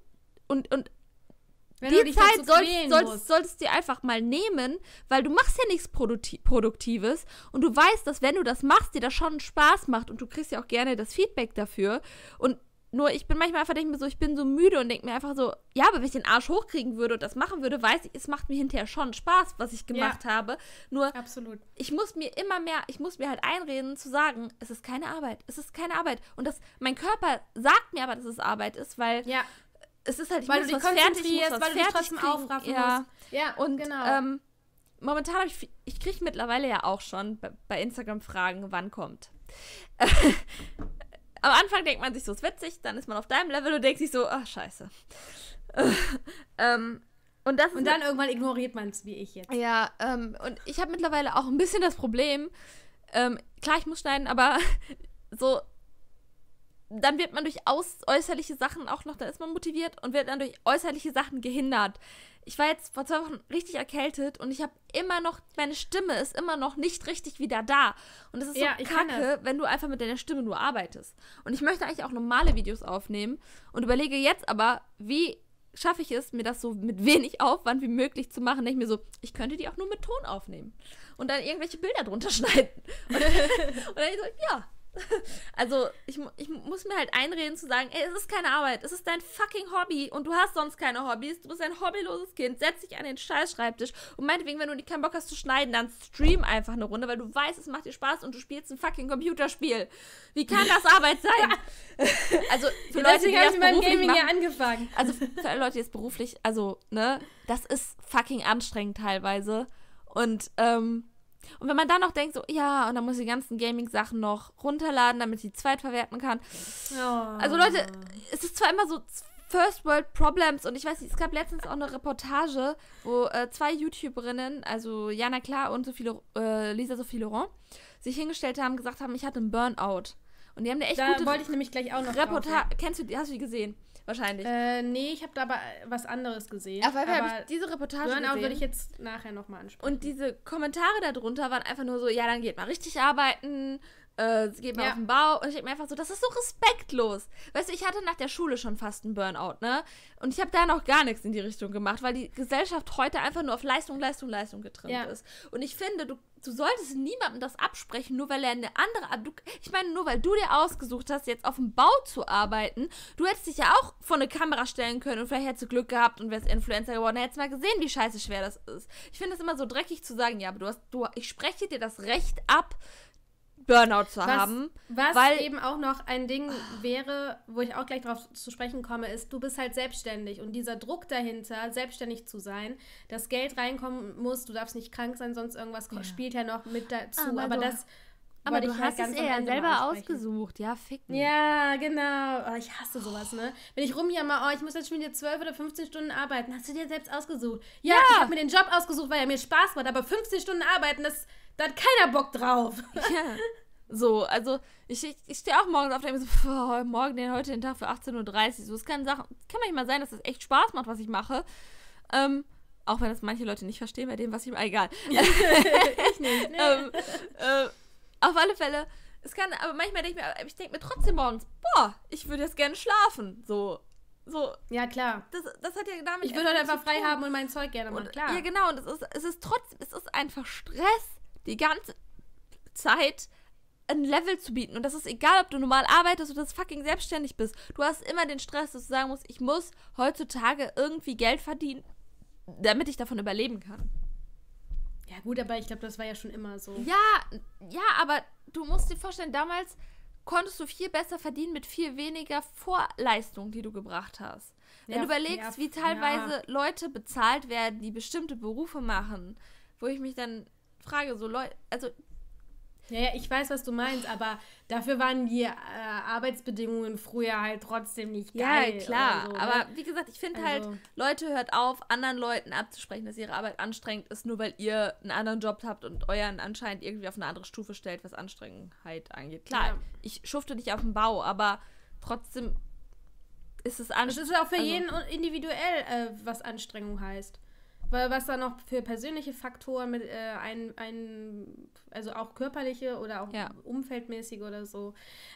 die Zeit solltest du dir einfach mal nehmen, weil du machst ja nichts Produktives und du weißt, dass wenn du das machst, dir das schon Spaß macht und du kriegst ja auch gerne das Feedback dafür. Und nur ich bin manchmal einfach, denke mir so, ich bin so müde und denke mir einfach so, ja, aber wenn ich den Arsch hochkriegen würde und das machen würde, weiß ich, es macht mir hinterher schon Spaß, was ich gemacht habe. Nur absolut. Ich muss mir halt einreden zu sagen, es ist keine Arbeit, es ist keine Arbeit. Und mein Körper sagt mir aber, dass es Arbeit ist, weil... Ja. es ist halt, ich weil muss du was fertig, ich muss was weil fertig du kriegen, aufraffen ja. musst. Ja, und genau. Momentan habe ich, kriege mittlerweile ja auch schon bei Instagram Fragen, wann kommt. Am Anfang denkt man sich so, ist witzig, dann ist man auf deinem Level und denkt sich so, ach, scheiße. Und dann irgendwann ignoriert man es, wie ich jetzt. Ja, und ich habe mittlerweile auch ein bisschen das Problem, klar, ich muss schneiden, aber so, dann wird man durch äußerliche Sachen auch noch, dann ist man motiviert und wird dann durch äußerliche Sachen gehindert. Ich war jetzt vor 2 Wochen richtig erkältet und ich habe immer noch, meine Stimme ist immer noch nicht richtig wieder da. Und das ist ja, so kacke, wenn du einfach mit deiner Stimme nur arbeitest. Und ich möchte eigentlich auch normale Videos aufnehmen und überlege jetzt aber, wie schaffe ich es, mir das so mit wenig Aufwand wie möglich zu machen. Denke ich mir so, ich könnte die auch nur mit Ton aufnehmen und dann irgendwelche Bilder drunter schneiden. Und dann ich so, ja. Also, ich muss mir halt einreden zu sagen, ey, es ist keine Arbeit, es ist dein fucking Hobby und du hast sonst keine Hobbys, du bist ein hobbyloses Kind, setz dich an den Scheiß-Schreibtisch und meinetwegen, wenn du nicht keinen Bock hast zu schneiden, dann stream einfach eine Runde, weil du weißt, es macht dir Spaß und du spielst ein fucking Computerspiel. Wie kann das Arbeit sein? Also, für Leute, die das beruflich machen, also für Leute, die es beruflich, also, ne, das ist fucking anstrengend teilweise und, und wenn man dann noch denkt, so, ja, und dann muss ich die ganzen Gaming-Sachen noch runterladen, damit ich die zweitverwerten kann. Oh. Also Leute, es ist zwar immer so First-World-Problems und ich weiß nicht, es gab letztens auch eine Reportage, wo 2 YouTuberinnen, also Jana Klar und Lisa-Sophie Laurent, sich hingestellt haben, gesagt haben, ich hatte einen Burnout. Und die haben eine echt gute... Da wollte ich nämlich gleich auch noch Reportage... Kennst du die? Hast du die gesehen? Wahrscheinlich. Nee, ich habe da aber was anderes gesehen. Auf jeden Fall habe ich diese Reportage gesehen. Burnout würde ich jetzt nachher nochmal ansprechen. Und diese Kommentare darunter waren einfach nur so, ja, dann geht mal richtig arbeiten, geht mal auf den Bau. Und ich denke mir einfach so, das ist so respektlos. Weißt du, ich hatte nach der Schule schon fast einen Burnout, ne? Und ich habe da noch gar nichts in die Richtung gemacht, weil die Gesellschaft heute einfach nur auf Leistung, Leistung, Leistung getrimmt ist. Und ich finde, du solltest niemandem das absprechen, nur weil er eine andere... ich meine, nur weil du dir ausgesucht hast, jetzt auf dem Bau zu arbeiten, du hättest dich ja auch vor eine Kamera stellen können und vielleicht hättest du Glück gehabt und wärst Influencer geworden, hättest mal gesehen, wie scheiße schwer das ist. Ich finde das immer so dreckig zu sagen, ja, aber ich spreche dir das Recht ab, Burnout zu haben. Weil eben auch noch ein Ding wäre, wo ich auch gleich drauf zu sprechen komme, ist, du bist halt selbstständig und dieser Druck dahinter, selbstständig zu sein, dass Geld reinkommen muss, du darfst nicht krank sein, sonst irgendwas spielt ja noch mit dazu. Aber du hast es ja selber ausgesucht, ja, ficken. Ja, genau. Oh, ich hasse sowas, ne? Wenn ich rumjammer, oh, ich muss jetzt schon wieder 12 oder 15 Stunden arbeiten, hast du dir selbst ausgesucht. Ja, ich habe mir den Job ausgesucht, weil er mir Spaß macht, aber 15 Stunden arbeiten, da hat keiner Bock drauf. Ja. So, also ich stehe auch morgens auf, denke so, heute den Tag für 18:30 Uhr. So, es kann manchmal sein, dass es echt Spaß macht, was ich mache. Auch wenn das manche Leute nicht verstehen bei dem, was ich mache. Egal. Ich nicht, ne? Auf alle Fälle, aber manchmal denke ich mir, trotzdem morgens, boah, ich würde jetzt gerne schlafen. So. Ja, klar. Das hat ja damit. Ich würde heute einfach frei haben und mein Zeug gerne machen, klar. Ja, genau. Und es ist einfach Stress, die ganze Zeit ein Level zu bieten. Und das ist egal, ob du normal arbeitest oder fucking selbstständig bist. Du hast immer den Stress, dass du sagen musst, ich muss heutzutage irgendwie Geld verdienen, damit ich davon überleben kann. Ja gut, aber ich glaube, das war ja schon immer so. Ja, aber du musst dir vorstellen, damals konntest du viel besser verdienen mit viel weniger Vorleistung, die du gebracht hast. Wenn du überlegst, wie teilweise Leute bezahlt werden, die bestimmte Berufe machen, wo ich mich dann frage, so Leute, also... Ja, ich weiß, was du meinst, aber dafür waren die Arbeitsbedingungen früher halt trotzdem nicht geil. Ja, klar, so, aber wie gesagt, ich finde halt, Leute, hört auf, anderen Leuten abzusprechen, dass ihre Arbeit anstrengend ist, nur weil ihr einen anderen Job habt und euren anscheinend irgendwie auf eine andere Stufe stellt, was Anstrengendheit angeht. Klar, ich schufte dich auf den Bau, aber trotzdem ist es anstrengend. Es ist auch für jeden individuell, was Anstrengung heißt. Weil was da noch für persönliche Faktoren mit also auch körperliche oder auch umfeldmäßige oder so.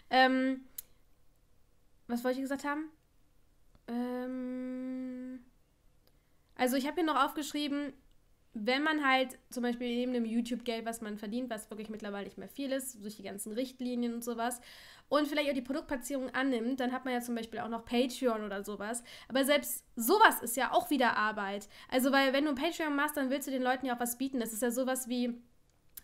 Was wollte ich gesagt haben? Also ich habe hier noch aufgeschrieben, wenn man halt zum Beispiel neben dem YouTube-Geld, was man verdient, was wirklich mittlerweile nicht mehr viel ist, durch die ganzen Richtlinien und sowas, und vielleicht auch die Produktplatzierung annimmt, dann hat man ja zum Beispiel auch noch Patreon oder sowas. Aber selbst sowas ist ja auch wieder Arbeit. Also, weil wenn du ein Patreon machst, dann willst du den Leuten ja auch was bieten. Das ist ja sowas wie...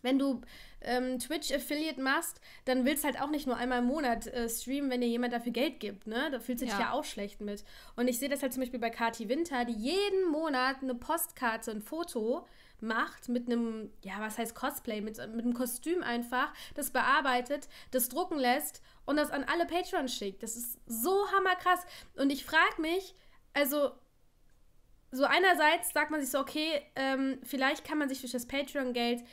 wenn du Twitch-Affiliate machst, dann willst halt auch nicht nur einmal im Monat streamen, wenn dir jemand dafür Geld gibt, ne? Da fühlst du dich ja auch schlecht mit. Und ich sehe das halt zum Beispiel bei Kathi Winter, die jeden Monat eine Postkarte, ein Foto macht mit einem, ja, was heißt Cosplay, mit einem Kostüm einfach, das bearbeitet, das drucken lässt und das an alle Patreon schickt. Das ist so hammerkrass. Und ich frage mich, also so einerseits sagt man sich so, okay, vielleicht kann man sich durch das Patreon-Geld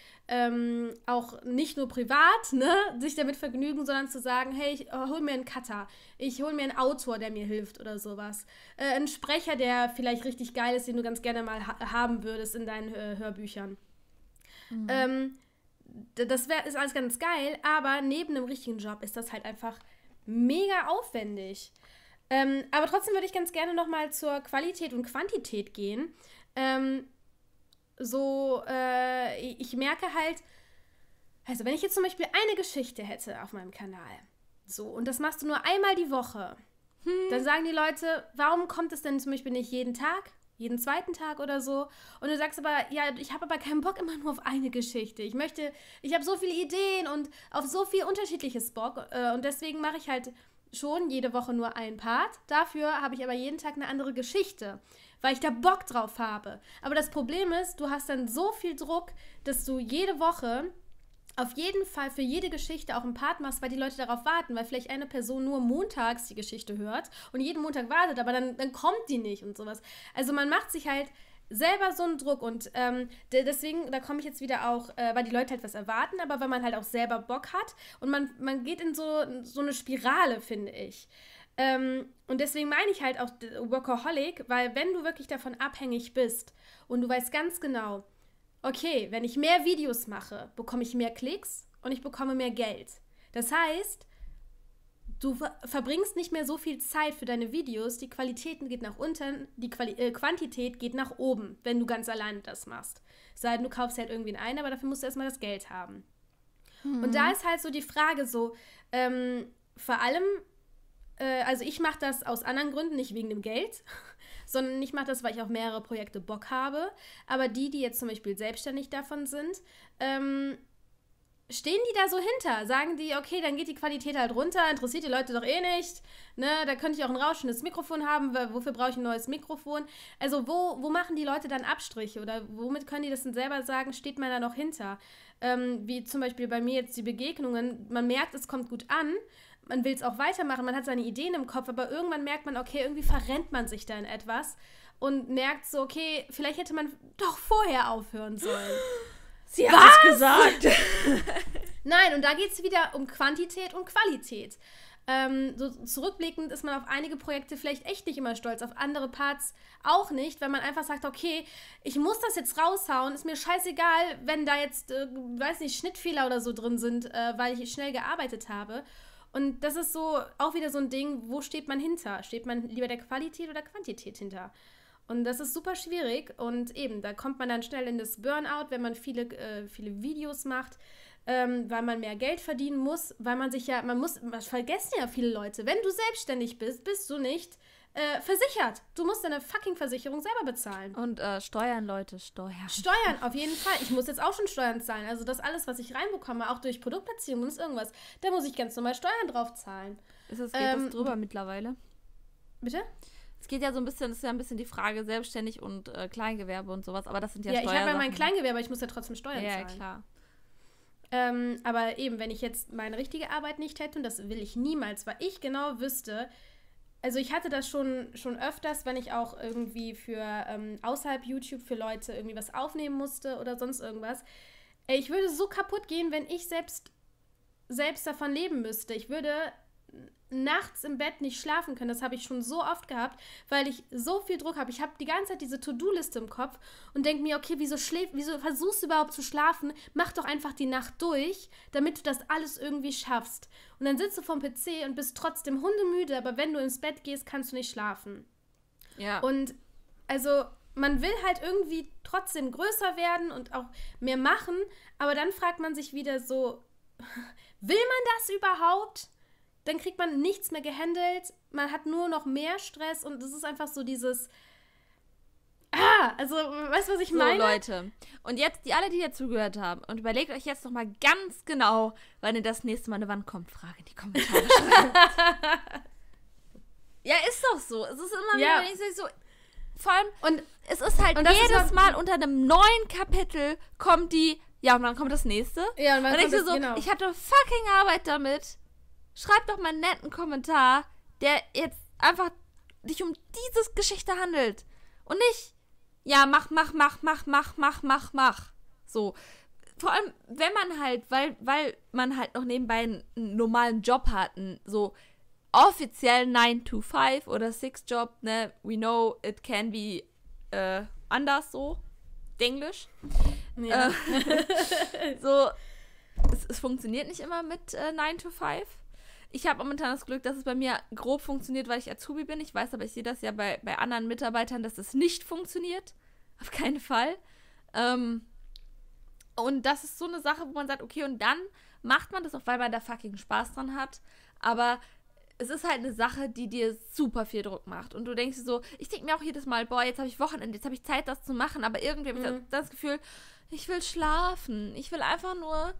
auch nicht nur privat, ne, sich damit vergnügen, sondern zu sagen, hey, ich hol mir einen Cutter, ich hol mir einen Autor, der mir hilft oder sowas. Einen Sprecher, der vielleicht richtig geil ist, den du ganz gerne mal haben würdest in deinen Hörbüchern. Mhm. Das ist alles ganz geil, aber neben einem richtigen Job ist das halt einfach mega aufwendig. Aber trotzdem würde ich ganz gerne nochmal zur Qualität und Quantität gehen. Ich merke halt, also wenn ich jetzt zum Beispiel eine Geschichte hätte auf meinem Kanal, so, und das machst du nur einmal die Woche, dann sagen die Leute, warum kommt es denn zum Beispiel nicht jeden Tag, jeden zweiten Tag oder so? Und du sagst aber, ja, ich habe aber keinen Bock immer nur auf eine Geschichte. Ich habe so viele Ideen und auf so viel unterschiedliches Bock und deswegen mache ich halt schon jede Woche nur ein Part. Dafür habe ich aber jeden Tag eine andere Geschichte, weil ich da Bock drauf habe. Aber das Problem ist, du hast dann so viel Druck, dass du jede Woche auf jeden Fall für jede Geschichte auch einen Part machst, weil die Leute darauf warten, weil vielleicht eine Person nur montags die Geschichte hört und jeden Montag wartet, aber dann kommt die nicht und sowas. Also man macht sich halt selber so einen Druck und deswegen, da komme ich jetzt wieder auch, weil die Leute halt was erwarten, aber weil man halt auch selber Bock hat und man geht in so eine Spirale, finde ich. Und deswegen meine ich halt auch Workaholic, weil wenn du wirklich davon abhängig bist und du weißt ganz genau, okay, wenn ich mehr Videos mache, bekomme ich mehr Klicks und ich bekomme mehr Geld. Das heißt, du verbringst nicht mehr so viel Zeit für deine Videos, die Qualität geht nach unten, die Quantität geht nach oben, wenn du ganz alleine das machst. Sei denn, du kaufst halt irgendwen ein, aber dafür musst du erstmal das Geld haben. Mhm. Und da ist halt so die Frage so, vor allem, also ich mache das aus anderen Gründen, nicht wegen dem Geld, sondern ich mache das, weil ich auf mehrere Projekte Bock habe, aber die jetzt zum Beispiel selbstständig davon sind, stehen die da so hinter? Sagen die, okay, dann geht die Qualität halt runter, interessiert die Leute doch eh nicht, ne, da könnte ich auch ein rauschendes Mikrofon haben, wofür brauche ich ein neues Mikrofon? Also wo machen die Leute dann Abstriche oder womit können die das denn selber sagen, steht man da noch hinter? Wie zum Beispiel bei mir jetzt die Begegnungen, man merkt, es kommt gut an, man will es auch weitermachen, man hat seine Ideen im Kopf, aber irgendwann merkt man, okay, irgendwie verrennt man sich da in etwas und merkt so, okay, vielleicht hätte man doch vorher aufhören sollen. Sie hat es gesagt. Nein, und da geht es wieder um Quantität und Qualität. So zurückblickend ist man auf einige Projekte vielleicht echt nicht immer stolz, auf andere Parts auch nicht, weil man einfach sagt, okay, ich muss das jetzt raushauen, ist mir scheißegal, wenn da jetzt, weiß nicht, Schnittfehler oder so drin sind, weil ich schnell gearbeitet habe. Und das ist so auch wieder so ein Ding, wo steht man hinter? Steht man lieber der Qualität oder Quantität hinter? Und das ist super schwierig und eben, da kommt man dann schnell in das Burnout, wenn man viele Videos macht, weil man mehr Geld verdienen muss, weil man sich ja, man vergessen ja viele Leute, wenn du selbstständig bist, bist du nicht versichert. Du musst deine fucking Versicherung selber bezahlen. Und Steuern, Leute, Steuern. Steuern, auf jeden Fall. Ich muss jetzt auch schon Steuern zahlen, also das alles, was ich reinbekomme, auch durch Produktplatzierung und irgendwas, da muss ich ganz normal Steuern drauf zahlen. Geht das drüber mittlerweile? Bitte? Es geht ja so ein bisschen, das ist ja ein bisschen die Frage selbstständig und Kleingewerbe und sowas, aber das sind ja Steuersachen. Ja, ich habe ja mein Kleingewerbe, ich muss ja trotzdem Steuern zahlen. Ja, klar. Aber eben, wenn ich jetzt meine richtige Arbeit nicht hätte, und das will ich niemals, weil ich genau wüsste, also ich hatte das schon öfters, wenn ich auch irgendwie für außerhalb YouTube für Leute irgendwie was aufnehmen musste oder sonst irgendwas. Ich würde so kaputt gehen, wenn ich selbst davon leben müsste. Ich würde nachts im Bett nicht schlafen können. Das habe ich schon so oft gehabt, weil ich so viel Druck habe. Ich habe die ganze Zeit diese To-Do-Liste im Kopf und denke mir, okay, wieso versuchst du überhaupt zu schlafen? Mach doch einfach die Nacht durch, damit du das alles irgendwie schaffst. Und dann sitzt du vorm PC und bist trotzdem hundemüde, aber wenn du ins Bett gehst, kannst du nicht schlafen. Ja. Und also man will halt irgendwie trotzdem größer werden und auch mehr machen, aber dann fragt man sich wieder so, will man das überhaupt? Dann kriegt man nichts mehr gehandelt, man hat nur noch mehr Stress und es ist einfach so dieses, Also, weißt du, was ich meine? So, Leute. Und jetzt, alle, die dazugehört haben, und überlegt euch jetzt nochmal ganz genau, wann ihr das nächste Mal eine Wand-Kommt-Frage in die Kommentare schreibt. Ja, ist doch so. Es ist immer wieder, wenn ich so... Vor allem, und es ist halt jedes Mal unter einem neuen Kapitel kommt die... Ja, und dann kommt das nächste. Ja, und dann kommt das, genau. Ich hatte fucking Arbeit damit. Schreibt doch mal einen netten Kommentar, der jetzt einfach dich um diese Geschichte handelt. Und nicht... Ja, mach. So. Vor allem, wenn man halt, weil man halt noch nebenbei einen normalen Job hat, so offiziell 9-to-5 oder 6-Job, ne, we know it can be anders, so, Englisch. Ja. So, es funktioniert nicht immer mit 9-to-5. Ich habe momentan das Glück, dass es bei mir grob funktioniert, weil ich Azubi bin. Ich weiß aber, ich sehe das ja bei anderen Mitarbeitern, dass es nicht funktioniert. Auf keinen Fall. Und das ist so eine Sache, wo man sagt, okay, und dann macht man das auch, weil man da fucking Spaß dran hat. Aber es ist halt eine Sache, die dir super viel Druck macht. Und du denkst dir so, ich denke mir auch jedes Mal, boah, jetzt habe ich Wochenende, jetzt habe ich Zeit, das zu machen. Aber irgendwie habe ich das Gefühl, ich will schlafen. Ich will einfach nur...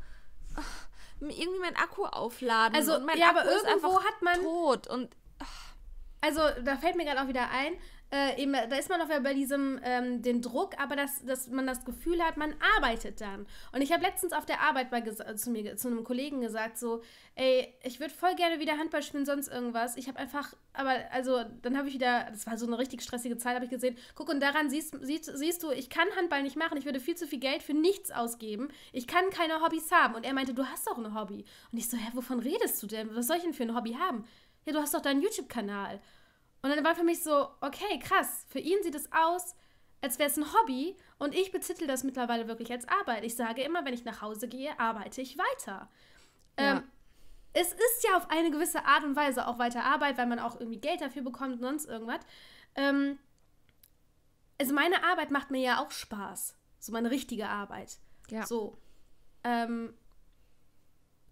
irgendwie meinen Akku aufladen. Also, und mein Akku aber irgendwo ist hat man tot und also, da fällt mir gerade auch wieder ein, eben, da ist man auch wieder bei diesem, den Druck, aber dass man das Gefühl hat, man arbeitet dann. Und ich habe letztens auf der Arbeit mal zu einem Kollegen gesagt, so, ey, ich würde voll gerne wieder Handball spielen, sonst irgendwas. Ich habe einfach, aber, also, dann habe ich wieder, das war so eine richtig stressige Zeit, habe ich gesehen, guck, und daran siehst du, ich kann Handball nicht machen, ich würde viel zu viel Geld für nichts ausgeben, ich kann keine Hobbys haben. Und er meinte, du hast doch ein Hobby. Und ich so, hä, wovon redest du denn? Was soll ich denn für ein Hobby haben? Ja, du hast doch deinen YouTube-Kanal. Und dann war für mich so, okay, krass, für ihn sieht es aus, als wäre es ein Hobby und ich betitel das mittlerweile wirklich als Arbeit. Ich sage immer, wenn ich nach Hause gehe, arbeite ich weiter. Ja. Es ist ja auf eine gewisse Art und Weise auch weiter Arbeit, weil man auch irgendwie Geld dafür bekommt und sonst irgendwas. Also meine Arbeit macht mir ja auch Spaß, so meine richtige Arbeit. Ja. So.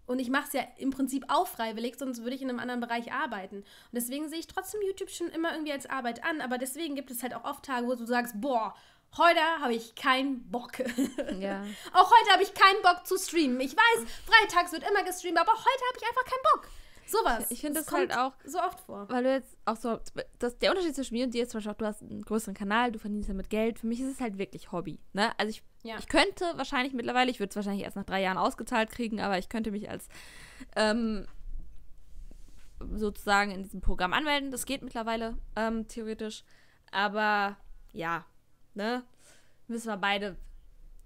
Und ich mache es ja im Prinzip auch freiwillig, sonst würde ich in einem anderen Bereich arbeiten. Und deswegen sehe ich trotzdem YouTube schon immer irgendwie als Arbeit an. Aber deswegen gibt es halt auch oft Tage, wo du sagst, boah, heute habe ich keinen Bock. Ja. Auch heute habe ich keinen Bock zu streamen. Ich weiß, freitags wird immer gestreamt, aber heute habe ich einfach keinen Bock. Sowas. Ich finde das halt auch so oft vor. Weil du jetzt auch so, der Unterschied zwischen mir und dir ist zum Beispiel auch, du hast einen größeren Kanal, du verdienst damit Geld. Für mich ist es halt wirklich Hobby. Ne? Also ich könnte wahrscheinlich mittlerweile, ich würde es wahrscheinlich erst nach 3 Jahren ausgezahlt kriegen, aber ich könnte mich als sozusagen in diesem Programm anmelden. Das geht mittlerweile theoretisch. Aber ja, ne, müssen wir beide,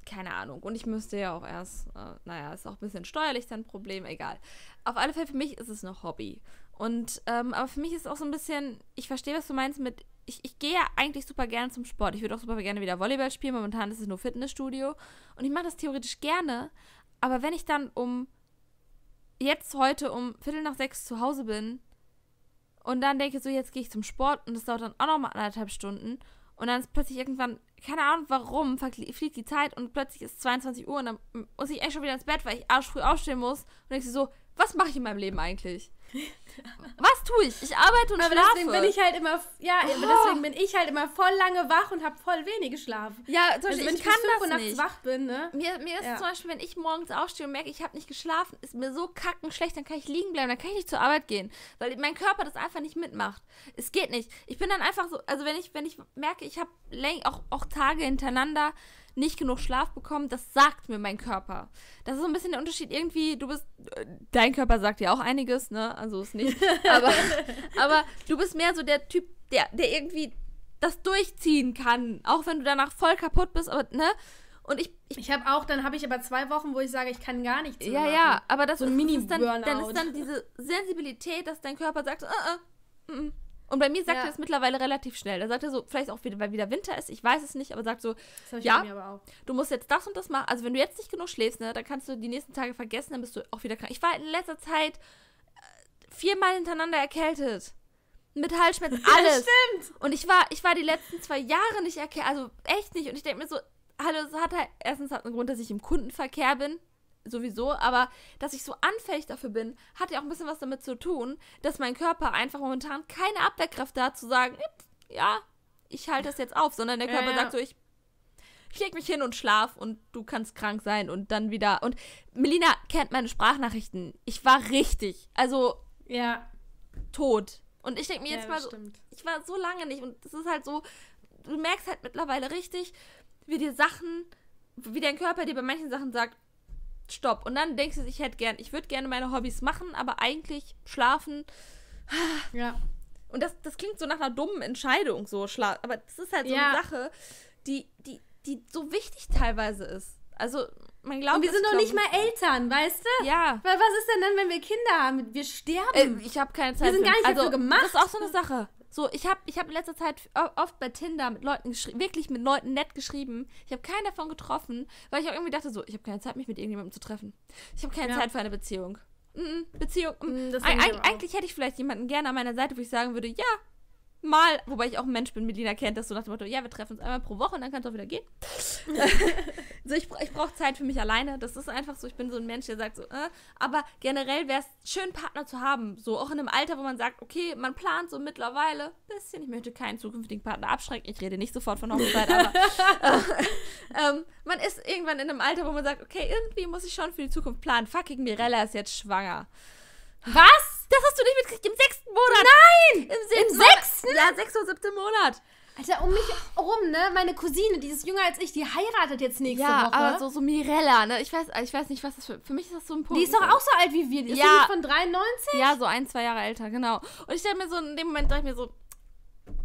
keine Ahnung. Und ich müsste ja auch erst, naja, ist auch ein bisschen steuerlich dann ein Problem, egal. Auf alle Fälle, für mich ist es noch Hobby. Und, aber für mich ist es auch so ein bisschen, ich verstehe, was du meinst mit, ich gehe ja eigentlich super gerne zum Sport. Ich würde auch super gerne wieder Volleyball spielen. Momentan ist es nur Fitnessstudio. Und ich mache das theoretisch gerne. Aber wenn ich dann heute um 5:45 zu Hause bin und dann denke so, jetzt gehe ich zum Sport und das dauert dann auch nochmal 1,5 Stunden und dann ist plötzlich irgendwann, keine Ahnung warum, fliegt die Zeit und plötzlich ist es 22 Uhr und dann muss ich echt schon wieder ins Bett, weil ich arschfrüh aufstehen muss. Und denkst du so, was mache ich in meinem Leben eigentlich? Was tue ich? Ich arbeite und schlafe. Deswegen bin ich halt immer voll lange wach und habe voll wenig geschlafen. Ja, zum Beispiel, also ich kann das nicht. Wenn ich bis 5 Uhr nachts wach bin, ne? Mir ist zum Beispiel, wenn ich morgens aufstehe und merke, ich habe nicht geschlafen, ist mir so kackenschlecht, dann kann ich liegen bleiben, dann kann ich nicht zur Arbeit gehen, weil mein Körper das einfach nicht mitmacht. Es geht nicht. Ich bin dann einfach so, also wenn ich merke, ich habe auch Tage hintereinander nicht genug Schlaf bekommen, das sagt mir mein Körper. Das ist so ein bisschen der Unterschied irgendwie, dein Körper sagt ja auch einiges, ne, also ist nicht, aber du bist mehr so der Typ, der irgendwie das durchziehen kann, auch wenn du danach voll kaputt bist, aber, ne, und dann habe ich aber 2 Wochen, wo ich sage, ich kann gar nichts mehr machen. Ja, aber das so ein Mini-Burnout. Dann ist dann diese Sensibilität, dass dein Körper sagt, Und bei mir sagt er das mittlerweile relativ schnell. Da sagt er so, vielleicht auch wieder, weil wieder Winter ist, ich weiß es nicht, aber sagt so, du musst jetzt das und das machen. Also wenn du jetzt nicht genug schläfst, ne, dann kannst du die nächsten Tage vergessen, dann bist du auch wieder krank. Ich war in letzter Zeit 4-mal hintereinander erkältet. Mit Halsschmerzen, alles. Ja, stimmt. Und ich war die letzten 2 Jahre nicht erkältet, also echt nicht. Und ich denke mir so, hallo, es hat halt, erstens hat einen Grund, dass ich im Kundenverkehr bin. Sowieso, aber dass ich so anfällig dafür bin, hat ja auch ein bisschen was damit zu tun, dass mein Körper einfach momentan keine Abwehrkräfte hat, zu sagen, ja, ich halte das jetzt auf, sondern der Körper sagt so, ich leg mich hin und schlaf und du kannst krank sein und dann wieder. Und Melina kennt meine Sprachnachrichten. Ich war richtig, also tot. Und ich denke mir jetzt mal so, ich war so lange nicht. Und es ist halt so, du merkst halt mittlerweile richtig, wie dir Sachen, wie dein Körper dir bei manchen Sachen sagt, stopp. Und dann denkst du, ich würde gerne meine Hobbys machen, aber eigentlich schlafen. Ja. Und das klingt so nach einer dummen Entscheidung, so schlafen. Aber das ist halt so eine Sache, die so wichtig teilweise ist. Also, man glaubt, und wir sind noch nicht mal Eltern, weißt du? Ja. Weil was ist denn dann, wenn wir Kinder haben? Wir sterben. Ich habe keine Zeit. Wir sind gar nicht dafür gemacht. Das ist auch so eine Sache. So, ich hab in letzter Zeit oft bei Tinder mit Leuten geschrieben, wirklich mit Leuten nett geschrieben. Ich habe keinen davon getroffen, weil ich auch irgendwie dachte so, ich habe keine Zeit, mich mit irgendjemandem zu treffen. Ich habe keine Zeit für eine Beziehung. Beziehung. Eigentlich hätte ich vielleicht jemanden gerne an meiner Seite, wo ich sagen würde, ja, mal, wobei ich auch ein Mensch bin, Melina kennt das so nach dem Motto, ja, wir treffen uns einmal pro Woche und dann kann es auch wieder gehen. So, ich brauche Zeit für mich alleine, das ist einfach so, ich bin so ein Mensch, der sagt so, aber generell wäre es schön, einen Partner zu haben, so auch in einem Alter, wo man sagt, okay, man plant so mittlerweile ein bisschen, ich möchte keinen zukünftigen Partner abschrecken, ich rede nicht sofort von Hochzeit, aber man ist irgendwann in einem Alter, wo man sagt, okay, irgendwie muss ich schon für die Zukunft planen, fucking Mirella ist jetzt schwanger. Was? Das hast du nicht mitgekriegt? Im 6. Monat? Nein! Im 6.? Ja, 6. oder 7. Monat. Alter, um mich rum, ne? Meine Cousine, die ist jünger als ich, die heiratet jetzt nächste Woche. Ja, aber so Mirella, ne? Ich weiß nicht, was das für mich ist das so ein Punkt. Die ist doch auch so alt wie wir. Die ist nicht von 93? Ja, so 1, 2 Jahre älter, genau. Und ich dachte mir so, in dem Moment dachte ich mir so,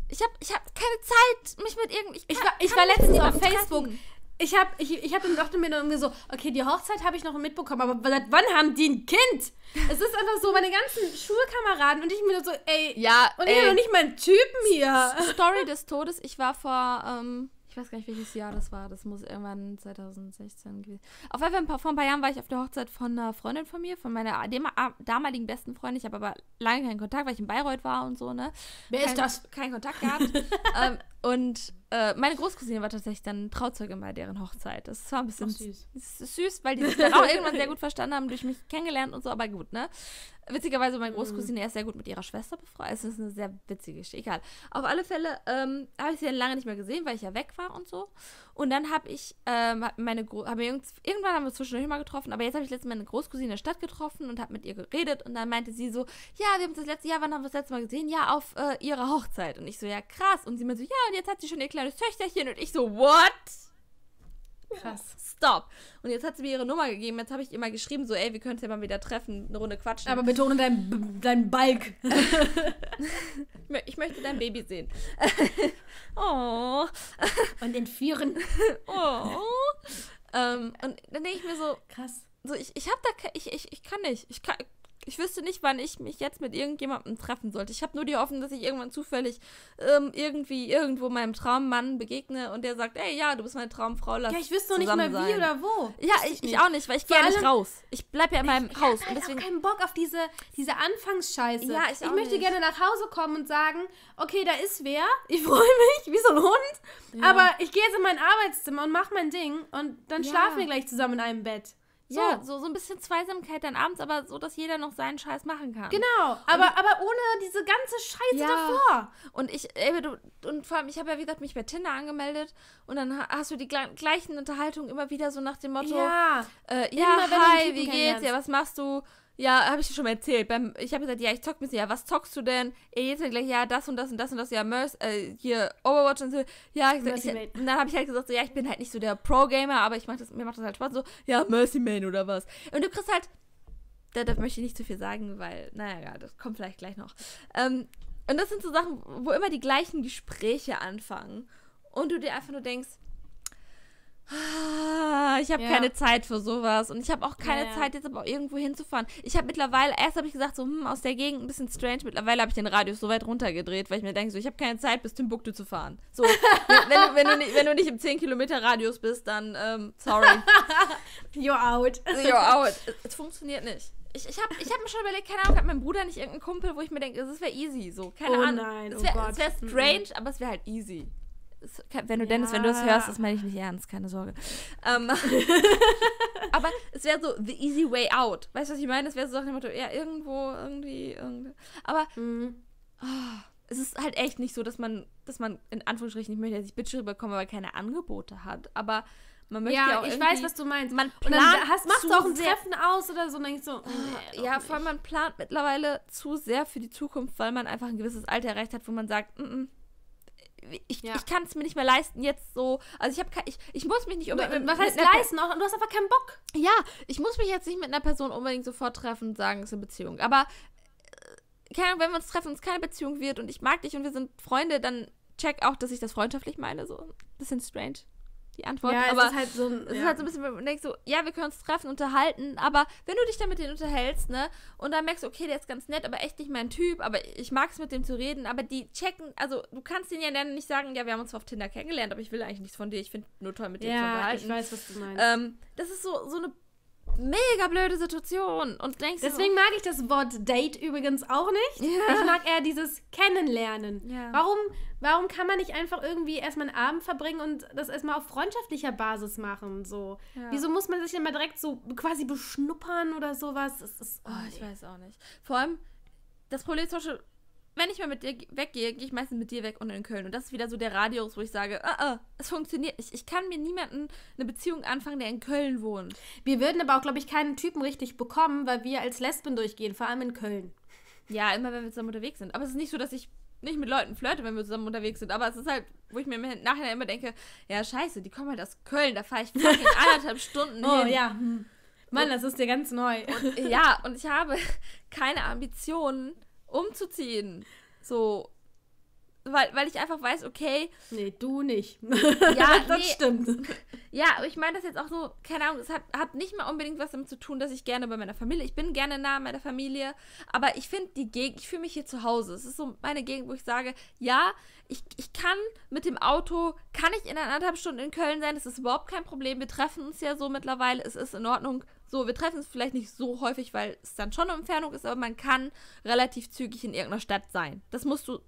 ich hab keine Zeit, mich mit irgend... Ich war letztens auf Facebook... Ich dachte mir dann irgendwie so, okay, die Hochzeit habe ich noch mitbekommen, aber seit wann haben die ein Kind? Es ist einfach so, meine ganzen Schulkameraden und ich mir so, ey, ich habe noch nicht mal einen Typen hier. Story des Todes, ich war vor, ich weiß gar nicht, welches Jahr das war, das muss irgendwann 2016 gewesen. Auf jeden Fall, vor ein paar Jahren war ich auf der Hochzeit von einer Freundin von mir, von meiner damaligen besten Freundin. Ich habe aber lange keinen Kontakt, weil ich in Bayreuth war und so, ne? Keinen Kontakt gehabt. Und meine Großcousine war tatsächlich dann Trauzeugin bei deren Hochzeit. Das war ein bisschen süß, weil die sich dann auch irgendwann sehr gut verstanden haben, durch mich kennengelernt und so, aber gut, ne? Witzigerweise, meine Großcousine ist sehr gut mit ihrer Schwester befreundet. Es ist eine sehr witzige Geschichte, egal. Auf alle Fälle habe ich sie dann lange nicht mehr gesehen, weil ich ja weg war und so. Und dann habe ich irgendwann haben wir uns zwischendurch mal getroffen, aber jetzt habe ich letztens meine Großcousine in der Stadt getroffen und habe mit ihr geredet und dann meinte sie so, ja, wir haben uns das letzte Jahr, wann haben wir das letzte Mal gesehen? Ja, auf ihrer Hochzeit. Und ich so, ja, krass. Und sie meinte so, ja, und jetzt hat sie schon ihr kleines Töchterchen. Und ich so, what? Krass. Stop. Und jetzt hat sie mir ihre Nummer gegeben. Jetzt habe ich ihr mal geschrieben, so, ey, wir können uns ja mal wieder treffen, eine Runde quatschen. Aber bitte ohne dein Balk. Ich möchte dein Baby sehen. Oh. Und entführen. Oh. Und dann denke ich mir so, krass. So, ich kann nicht. Ich wüsste nicht, wann ich mich jetzt mit irgendjemandem treffen sollte. Ich habe nur die Hoffnung, dass ich irgendwann zufällig irgendwo meinem Traummann begegne und der sagt, ey, ja, du bist meine Traumfrau, lass ich wüsste noch nicht mal wie oder wo. Ja, ich auch nicht, weil ich gehe nicht raus. Ich bleib ja in meinem Haus. Ich habe keinen Bock auf diese Anfangsscheiße. Ja, ich möchte nicht gerne nach Hause kommen und sagen, okay, da ist wer, ich freue mich, wie so ein Hund, aber ich gehe jetzt in mein Arbeitszimmer und mache mein Ding und dann schlafen wir gleich zusammen in einem Bett. So. Ja, so ein bisschen Zweisamkeit dann abends, aber so, dass jeder noch seinen Scheiß machen kann. Genau, aber ohne diese ganze Scheiße davor. Und vor allem, ich habe ja, wie gesagt, mich bei Tinder angemeldet und dann hast du die gleichen Unterhaltungen immer wieder so nach dem Motto, hi, wie geht's, ja, was machst du? Ja, habe ich dir schon mal erzählt. Ich habe gesagt, ja, ich zock mit dir. Ja, was zockst du denn? Ja, jetzt gleich, ja, das und das und das und das. Ja, Mercy, hier, Overwatch und so. Ja, ich sag, und dann habe ich halt gesagt, so, ja, ich bin halt nicht so der Pro-Gamer, aber mir macht das halt Spaß. So, ja, Mercy Man oder was. Und du kriegst halt, da möchte ich nicht zu viel sagen, weil, naja, das kommt vielleicht gleich noch. Und das sind so Sachen, wo immer die gleichen Gespräche anfangen. Und du dir einfach nur denkst, ich habe keine Zeit für sowas und ich habe auch keine Zeit, jetzt aber auch irgendwo hinzufahren. Ich habe mittlerweile, erst habe ich gesagt, so, aus der Gegend ein bisschen strange, mittlerweile habe ich den Radius so weit runtergedreht, weil ich mir denke, so, ich habe keine Zeit, bis Timbuktu zu fahren. So, wenn du nicht im 10-Kilometer-Radius bist, dann, sorry. You're out. You're out. Es funktioniert nicht. Ich hab mir schon überlegt, keine Ahnung, hat mein Bruder nicht irgendeinen Kumpel, wo ich mir denke, das wäre easy, so, keine Ahnung. Nein, oh Gott. Es wäre strange, aber es wäre halt easy. Wenn du, Dennis, wenn du es hörst, das meine ich nicht ernst, keine Sorge. Aber es wäre so the easy way out. Weißt du, was ich meine? Es wäre so nach dem Motto, ja, irgendwo, irgendwie. Aber es ist halt echt nicht so, dass man in Anführungsstrichen, ich möchte, dass ich Bitches rüberkomme, weil keine Angebote hat, aber man möchte ja auch, ich weiß, was du meinst. Man plant, machst du auch ein Treffen aus oder so, und denkst so, nee, ja, vor allem man plant mittlerweile zu sehr für die Zukunft, weil man einfach ein gewisses Alter erreicht hat, wo man sagt, ich kann es mir nicht mehr leisten, jetzt so, also ich muss mich nicht unbedingt... Was heißt leisten? Du hast einfach keinen Bock. Ja, ich muss mich jetzt nicht mit einer Person unbedingt sofort treffen und sagen, es ist eine Beziehung, aber wenn wir uns treffen und es keine Beziehung wird und ich mag dich und wir sind Freunde, dann check auch, dass ich das freundschaftlich meine, so ein bisschen strange, die Antwort. Ja, aber es ist halt so ein, es ist halt so ein bisschen, man denkt so, ja, wir können uns treffen, unterhalten, aber wenn du dich dann mit denen unterhältst, ne, und dann merkst du, okay, der ist ganz nett, aber echt nicht mein Typ, aber ich mag es mit dem zu reden, aber die checken, also du kannst denen ja dann nicht sagen, ja, wir haben uns auf Tinder kennengelernt, aber ich will eigentlich nichts von dir, ich finde nur toll, mit denen zu unterhalten. Ja, ich weiß, was du meinst. Das ist so eine mega blöde Situation. Und denkst du, deswegen mag ich das Wort Date übrigens auch nicht. Ja. Ich mag eher dieses Kennenlernen. Ja. Warum kann man nicht einfach irgendwie erstmal einen Abend verbringen und das erstmal auf freundschaftlicher Basis machen? So. Ja. Wieso muss man sich denn mal direkt so quasi beschnuppern oder sowas? Das ist, ich weiß auch nicht. Vor allem, das Problem ist zum Beispiel, wenn ich mal mit dir weggehe, gehe ich meistens mit dir weg und in Köln. Und das ist wieder so der Radius, wo ich sage, es funktioniert nicht. Ich kann mir niemanden eine Beziehung anfangen, der in Köln wohnt. Wir würden aber auch, glaube ich, keinen Typen richtig bekommen, weil wir als Lesben durchgehen, vor allem in Köln. Ja, immer wenn wir zusammen unterwegs sind. Aber es ist nicht so, dass ich nicht mit Leuten flirte, wenn wir zusammen unterwegs sind. Aber es ist halt, wo ich mir im Nachhinein immer denke, ja, scheiße, die kommen halt aus Köln, da fahre ich fucking 1,5 Stunden hin. Oh, ja. Mann, das ist dir ganz neu. Und ich habe keine Ambitionen, umzuziehen. So. Weil ich einfach weiß, okay. Nee, du nicht. Ja, das stimmt. Ja, aber ich meine das jetzt auch so, keine Ahnung, es hat nicht mal unbedingt was damit zu tun, dass ich gerne bei meiner Familie, ich bin gerne nah an meiner Familie, aber ich finde die Gegend, ich fühle mich hier zu Hause. Es ist so meine Gegend, wo ich sage, ja, ich kann mit dem Auto, kann ich in 1,5 Stunden in Köln sein, das ist überhaupt kein Problem, wir treffen uns ja so mittlerweile, es ist in Ordnung. So, wir treffen uns vielleicht nicht so häufig, weil es dann schon eine Entfernung ist, aber man kann relativ zügig in irgendeiner Stadt sein. Das musst du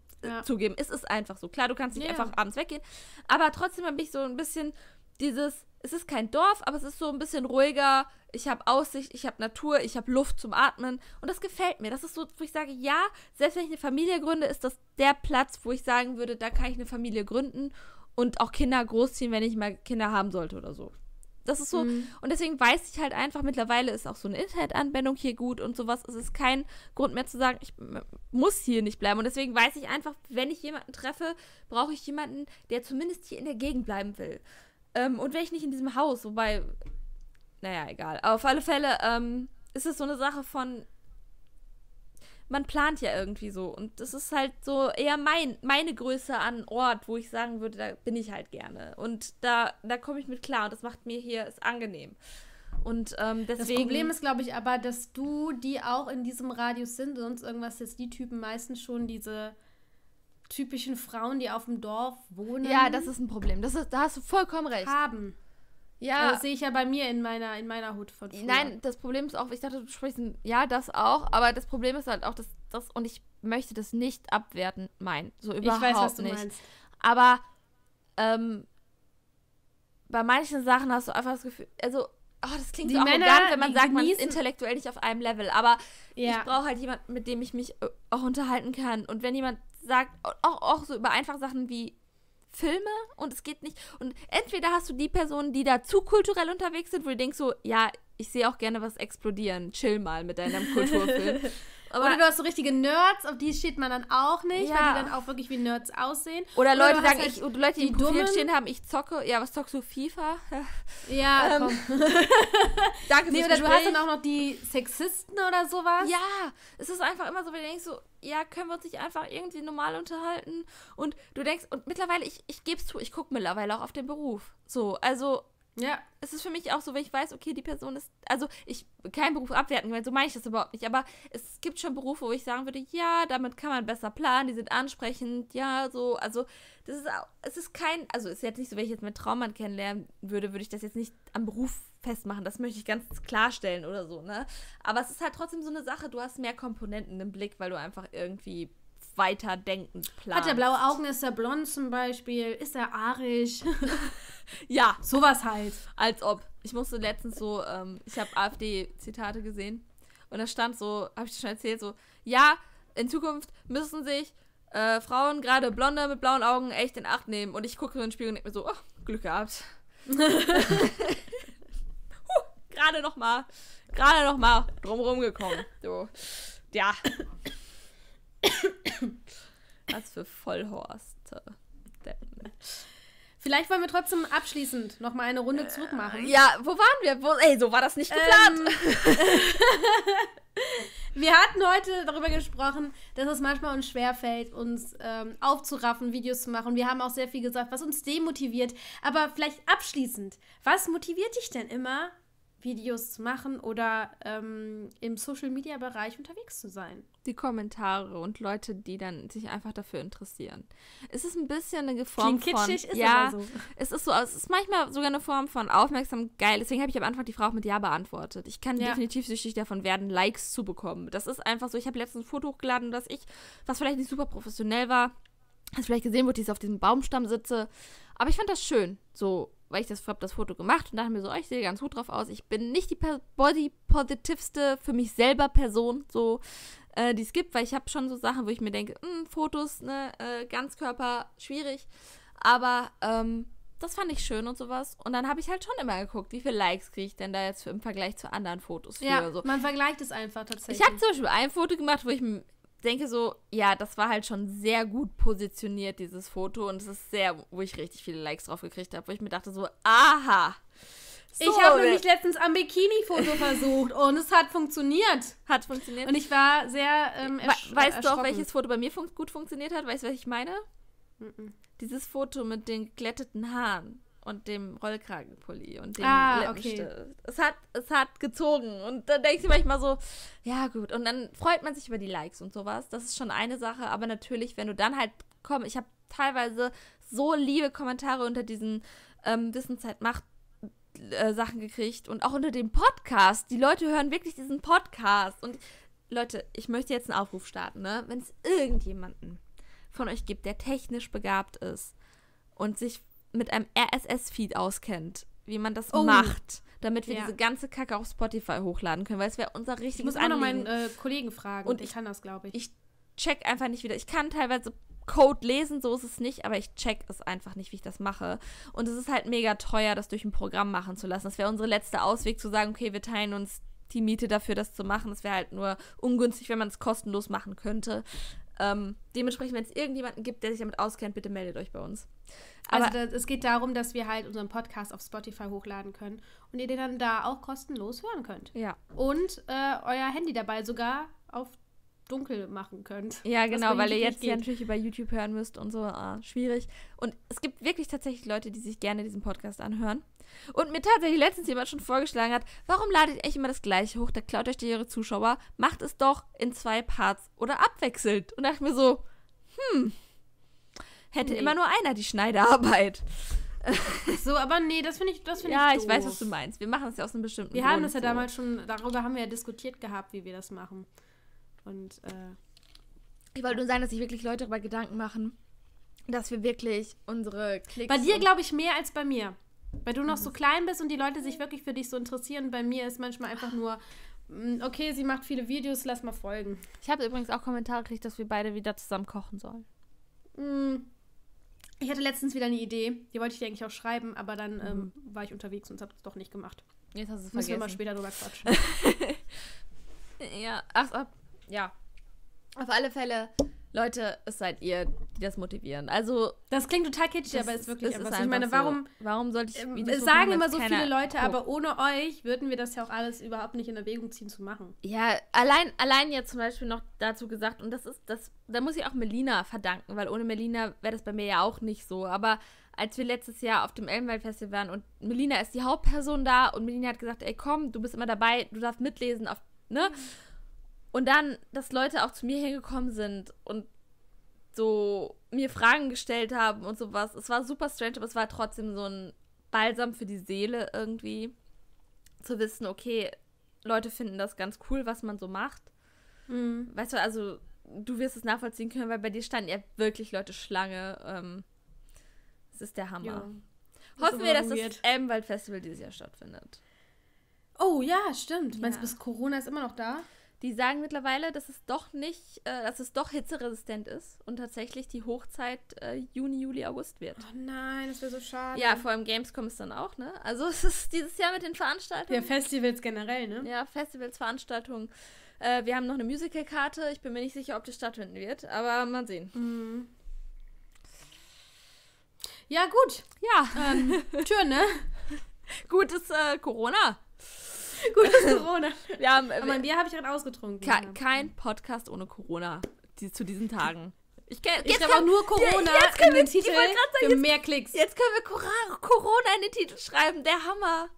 zugeben. Es ist einfach so. Klar, du kannst nicht einfach abends weggehen, aber trotzdem habe ich so ein bisschen dieses, es ist kein Dorf, aber es ist so ein bisschen ruhiger. Ich habe Aussicht, ich habe Natur, ich habe Luft zum Atmen und das gefällt mir. Das ist so, wo ich sage, ja, selbst wenn ich eine Familie gründe, ist das der Platz, wo ich sagen würde, da kann ich eine Familie gründen und auch Kinder großziehen, wenn ich mal Kinder haben sollte oder so. Das ist so, und deswegen weiß ich halt einfach, mittlerweile ist auch so eine Internetanbindung hier gut und sowas. Es ist kein Grund mehr zu sagen, ich muss hier nicht bleiben. Und deswegen weiß ich einfach, wenn ich jemanden treffe, brauche ich jemanden, der zumindest hier in der Gegend bleiben will. Und wenn ich nicht in diesem Haus, wobei, naja, egal. Aber auf alle Fälle ist es so eine Sache von, man plant ja irgendwie so. Und das ist halt so eher meine Größe an Ort, wo ich sagen würde, da bin ich halt gerne. Und da komme ich mit klar. Und das macht mir hier, ist angenehm. Und deswegen... Das Problem ist, glaube ich, aber, dass du, die auch in diesem Radius sind, sonst irgendwas, jetzt die Typen meistens schon diese typischen Frauen, die auf dem Dorf wohnen. Ja, das ist ein Problem. Da hast du vollkommen recht. Haben. Ja. Also das sehe ich ja bei mir in meiner Hut von früher. Nein, das Problem ist auch, ich dachte, du sprichst, ja, das auch, aber das Problem ist halt auch, dass das, und ich möchte das nicht abwertend meinen, so überhaupt nicht. Ich weiß, was du meinst. Aber bei manchen Sachen hast du einfach das Gefühl, also, das klingt so arrogant, wenn man sagt, man ist intellektuell nicht auf einem Level, aber ich brauche halt jemanden, mit dem ich mich auch unterhalten kann. Und wenn jemand sagt, auch so über einfache Sachen wie Filme, und es geht nicht. Und entweder hast du die Personen, die da zu kulturell unterwegs sind, wo du denkst so, ja, ich sehe auch gerne was explodieren, chill mal mit deinem Kulturfilm. Oder du hast so richtige Nerds, auf die steht man dann auch nicht, weil die dann auch wirklich wie Nerds aussehen. Oder Leute sagen, Leute, die im Profil stehen haben, ich zocke, ja, was zockst du, FIFA? Ja, komm. Danke fürs Gespräch. Du hast dann auch noch die Sexisten oder sowas. Ja, es ist einfach immer so, wenn du denkst so, ja, können wir uns nicht einfach irgendwie normal unterhalten? Und du denkst, und mittlerweile, ich gebe es zu, ich gucke mittlerweile auch auf den Beruf. So, also... Ja, es ist für mich auch so, wenn ich weiß, okay, die Person ist, also ich, keinen Beruf abwerten, so meine ich das überhaupt nicht, aber es gibt schon Berufe, wo ich sagen würde, ja, damit kann man besser planen, die sind ansprechend, ja, so, also das ist auch, es ist kein, also es ist jetzt nicht so, wenn ich jetzt meinen Traummann kennenlernen würde, würde ich das jetzt nicht am Beruf festmachen, das möchte ich ganz klarstellen oder so, ne, aber es ist halt trotzdem so eine Sache, du hast mehr Komponenten im Blick, weil du einfach irgendwie weiterdenkend plant. Hat er blaue Augen, ist er blond zum Beispiel, ist er arisch? Ja, sowas halt. Als ob. Ich musste letztens so, ich habe AfD-Zitate gesehen und da stand so, habe ich dir schon erzählt, so, ja, in Zukunft müssen sich Frauen, gerade Blonde mit blauen Augen, echt in Acht nehmen. Und ich gucke so in den Spiegel und denke mir so, oh, Glück gehabt. Gerade nochmal drumherum gekommen. So. Ja. Was für Vollhorste. Vielleicht wollen wir trotzdem abschließend nochmal eine Runde zurück machen. Ja, wo waren wir? Ey, so war das nicht geplant. Wir hatten heute darüber gesprochen, dass es manchmal uns schwerfällt, uns aufzuraffen, Videos zu machen. Wir haben auch sehr viel gesagt, was uns demotiviert. Aber vielleicht abschließend, was motiviert dich denn immer, Videos zu machen oder im Social-Media-Bereich unterwegs zu sein? Die Kommentare und Leute, die dann sich einfach dafür interessieren. Es ist ein bisschen eine Form von... kitschig, ist ja, so. Es ist so. Es ist manchmal sogar eine Form von aufmerksam geil. Deswegen habe ich am Anfang die Frage mit Ja beantwortet. Ich kann definitiv süchtig davon werden, Likes zu bekommen. Das ist einfach so. Ich habe letztens ein Foto hochgeladen, dass ich, was vielleicht nicht super professionell war, hast vielleicht gesehen, wo ich jetzt auf diesem Baumstamm sitze. Aber ich fand das schön, so... weil ich das Foto gemacht und dachte mir so, oh, ich sehe ganz gut drauf aus. Ich bin nicht die body-positivste für mich selber Person, so, die es gibt, weil ich habe schon so Sachen, wo ich mir denke, Fotos, ne, Ganzkörper, schwierig. Aber das fand ich schön und sowas. Und dann habe ich halt schon immer geguckt, wie viele Likes kriege ich denn da jetzt im Vergleich zu anderen Fotos. Ja, so. Man vergleicht es einfach tatsächlich. Ich habe zum Beispiel ein Foto gemacht, wo ich denke so, ja, das war halt schon sehr gut positioniert, dieses Foto. Und es ist sehr, wo ich richtig viele Likes drauf gekriegt habe, wo ich mir dachte so, aha. So, ich habe nämlich letztens am Bikini-Foto versucht und es hat funktioniert. Hat funktioniert. Und ich war sehr weißt du auch, welches Foto bei mir gut funktioniert hat? Weißt du, was ich meine? Mm-mm. Dieses Foto mit den geglätteten Haaren und dem Rollkragenpulli und dem Lippenstift. Okay. Es hat gezogen. Und dann denke ich manchmal so, ja gut. Und dann freut man sich über die Likes und sowas. Das ist schon eine Sache. Aber natürlich, wenn du dann halt ich habe teilweise so liebe Kommentare unter diesen Wissenszeit-Macht-Sachen gekriegt. Und auch unter dem Podcast. Die Leute hören wirklich diesen Podcast. Und Leute, ich möchte jetzt einen Aufruf starten, ne? Wenn es irgendjemanden von euch gibt, der technisch begabt ist und sich mit einem RSS-Feed auskennt, wie man das macht, damit wir diese ganze Kacke auf Spotify hochladen können, weil es wäre unser richtiges Anliegen. Ich muss nur noch meinen Kollegen fragen und ich kann das, glaube ich. Ich check einfach nicht wieder. Ich kann teilweise Code lesen, so ist es nicht, aber ich check es einfach nicht, wie ich das mache. Und es ist halt mega teuer, das durch ein Programm machen zu lassen. Das wäre unsere letzte Ausweg, zu sagen, okay, wir teilen uns die Miete dafür, das zu machen. Das wäre halt nur ungünstig, wenn man es kostenlos machen könnte. Dementsprechend, wenn es irgendjemanden gibt, der sich damit auskennt, bitte meldet euch bei uns. Aber also es geht darum, dass wir halt unseren Podcast auf Spotify hochladen können und ihr den dann da auch kostenlos hören könnt. Ja. Und euer Handy dabei sogar auf dunkel machen könnt. Ja, genau, weil ihr jetzt natürlich über YouTube hören müsst und so. Schwierig. Und es gibt wirklich tatsächlich Leute, die sich gerne diesen Podcast anhören. Und mir tatsächlich letztens jemand schon vorgeschlagen hat, warum ladet ihr echt immer das Gleiche hoch? Da klaut euch die ihre Zuschauer. Macht es doch in 2 Parts oder abwechselt. Und dachte ich mir so, hätte immer nur einer die Schneiderarbeit. So, aber nee, das finde ich ja, ich weiß, was du meinst. Wir machen es ja aus einem bestimmten Grund. Wir haben das ja damals schon, darüber haben wir ja diskutiert gehabt, wie wir das machen. Und ich wollte nur sagen, dass sich wirklich Leute darüber Gedanken machen, dass wir wirklich unsere Klicks... Bei dir glaube ich mehr als bei mir. Weil du noch so klein bist und die Leute sich wirklich für dich so interessieren. Bei mir ist manchmal einfach nur, okay, sie macht viele Videos, lass mal folgen. Ich habe übrigens auch Kommentare gekriegt, dass wir beide wieder zusammen kochen sollen. Ich hatte letztens wieder eine Idee. Die wollte ich dir eigentlich auch schreiben, aber dann war ich unterwegs und habe es doch nicht gemacht. Jetzt hast du es vergessen. Müssen wir mal später drüber quatschen. Ja, ja. Auf alle Fälle... Leute, es seid ihr, die das motivieren. Also das klingt total kitschig, aber es ist wirklich etwas. Ich meine, warum sollte ich Videos sagen immer so viele Leute, aber ohne euch würden wir das ja auch alles überhaupt nicht in Erwägung ziehen zu machen. Ja, allein jetzt zum Beispiel noch dazu gesagt, und das ist das, da muss ich auch Melina verdanken, weil ohne Melina wäre das bei mir ja auch nicht so. Aber als wir letztes Jahr auf dem Elbenwald-Festival waren und Melina ist die Hauptperson da und Melina hat gesagt, ey komm, du bist immer dabei, du darfst mitlesen, ne? Und dann, dass Leute auch zu mir hingekommen sind und so mir Fragen gestellt haben und sowas. Es war super strange, aber es war trotzdem so ein Balsam für die Seele irgendwie. Zu wissen, okay, Leute finden das ganz cool, was man so macht. Mhm. Weißt du, also du wirst es nachvollziehen können, weil bei dir standen ja wirklich Leute Schlange. Es ist der Hammer. Ja. Hoffen wir, dass das Elbenwald-Festival dieses Jahr stattfindet. Oh ja, stimmt. Ja. Meinst du, bis Corona ist immer noch da? Die sagen mittlerweile, dass es doch nicht, dass es doch hitzeresistent ist und tatsächlich die Hochzeit Juni, Juli, August wird. Oh nein, das wäre so schade. Ja, vor allem Gamescom ist dann auch, ne? Also es ist dieses Jahr mit den Veranstaltungen. Ja, Festivals generell, ne? Ja, Festivals, Veranstaltungen. Wir haben noch eine Musical-Karte. Ich bin mir nicht sicher, ob das stattfinden wird, aber mal sehen. Mhm. Ja, gut. Ja. Schön, ne? Gutes Corona. Gutes Corona. Ja, aber mein Bier habe ich gerade ausgetrunken. Kein Podcast ohne Corona zu diesen Tagen. Ich glaube auch nur Corona in den Titel für mehr Klicks. Jetzt können wir Corona in den Titel schreiben. Der Hammer.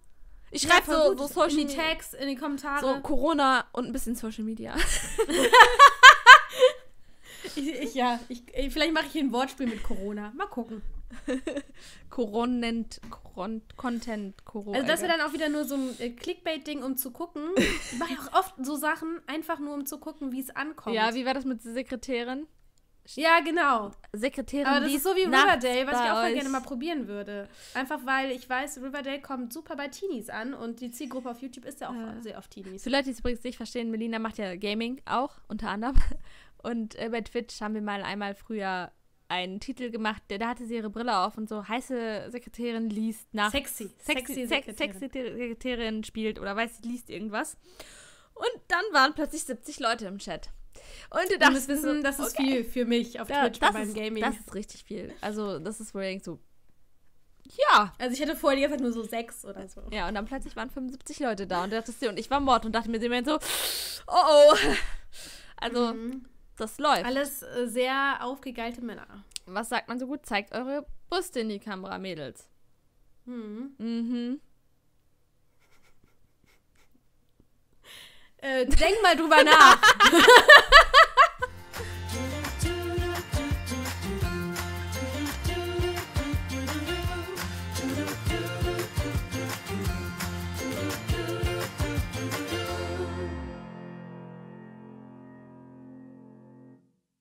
Ich schreibe so Social Media. In die Tags, in die Kommentare. So Corona und ein bisschen Social Media. Vielleicht mache ich hier ein Wortspiel mit Corona. Mal gucken. Corona. Also das wäre dann auch wieder nur so ein Clickbait-Ding, um zu gucken. Ich mache ja auch oft so Sachen, einfach nur um zu gucken, wie es ankommt. Ja, wie war das mit Sekretärin? Ja, genau. Sekretärin. Aber das ist so wie Riverdale, was ich auch mal gerne mal probieren würde. Einfach weil ich weiß, Riverdale kommt super bei Teenies an und die Zielgruppe auf YouTube ist ja auch sehr auf Teenies. Für Leute, die es übrigens nicht verstehen, Melina macht ja Gaming auch, unter anderem. Und bei Twitch haben wir mal einmal früher einen Titel gemacht, da hatte sie ihre Brille auf und so, heiße Sekretärin liest nach... Sexy Sekretärin spielt oder weiß, liest irgendwas. Und dann waren plötzlich 70 Leute im Chat. Und du dachtest wissen, das ist viel für mich auf Twitch bei meinem Gaming. Das ist richtig viel. Also das ist wohl irgendwie so... Ja. Also ich hatte vorher die ganze Zeit nur so 6 oder so. Ja, und dann plötzlich waren 75 Leute da und dachtest du, und ich war Mord und dachte mir so, oh. Also... Mhm. Das läuft. Alles sehr aufgegeilte Männer. Was sagt man so gut? Zeigt eure Brüste in die Kamera, Mädels. Hm. Mhm. Denk mal drüber nach.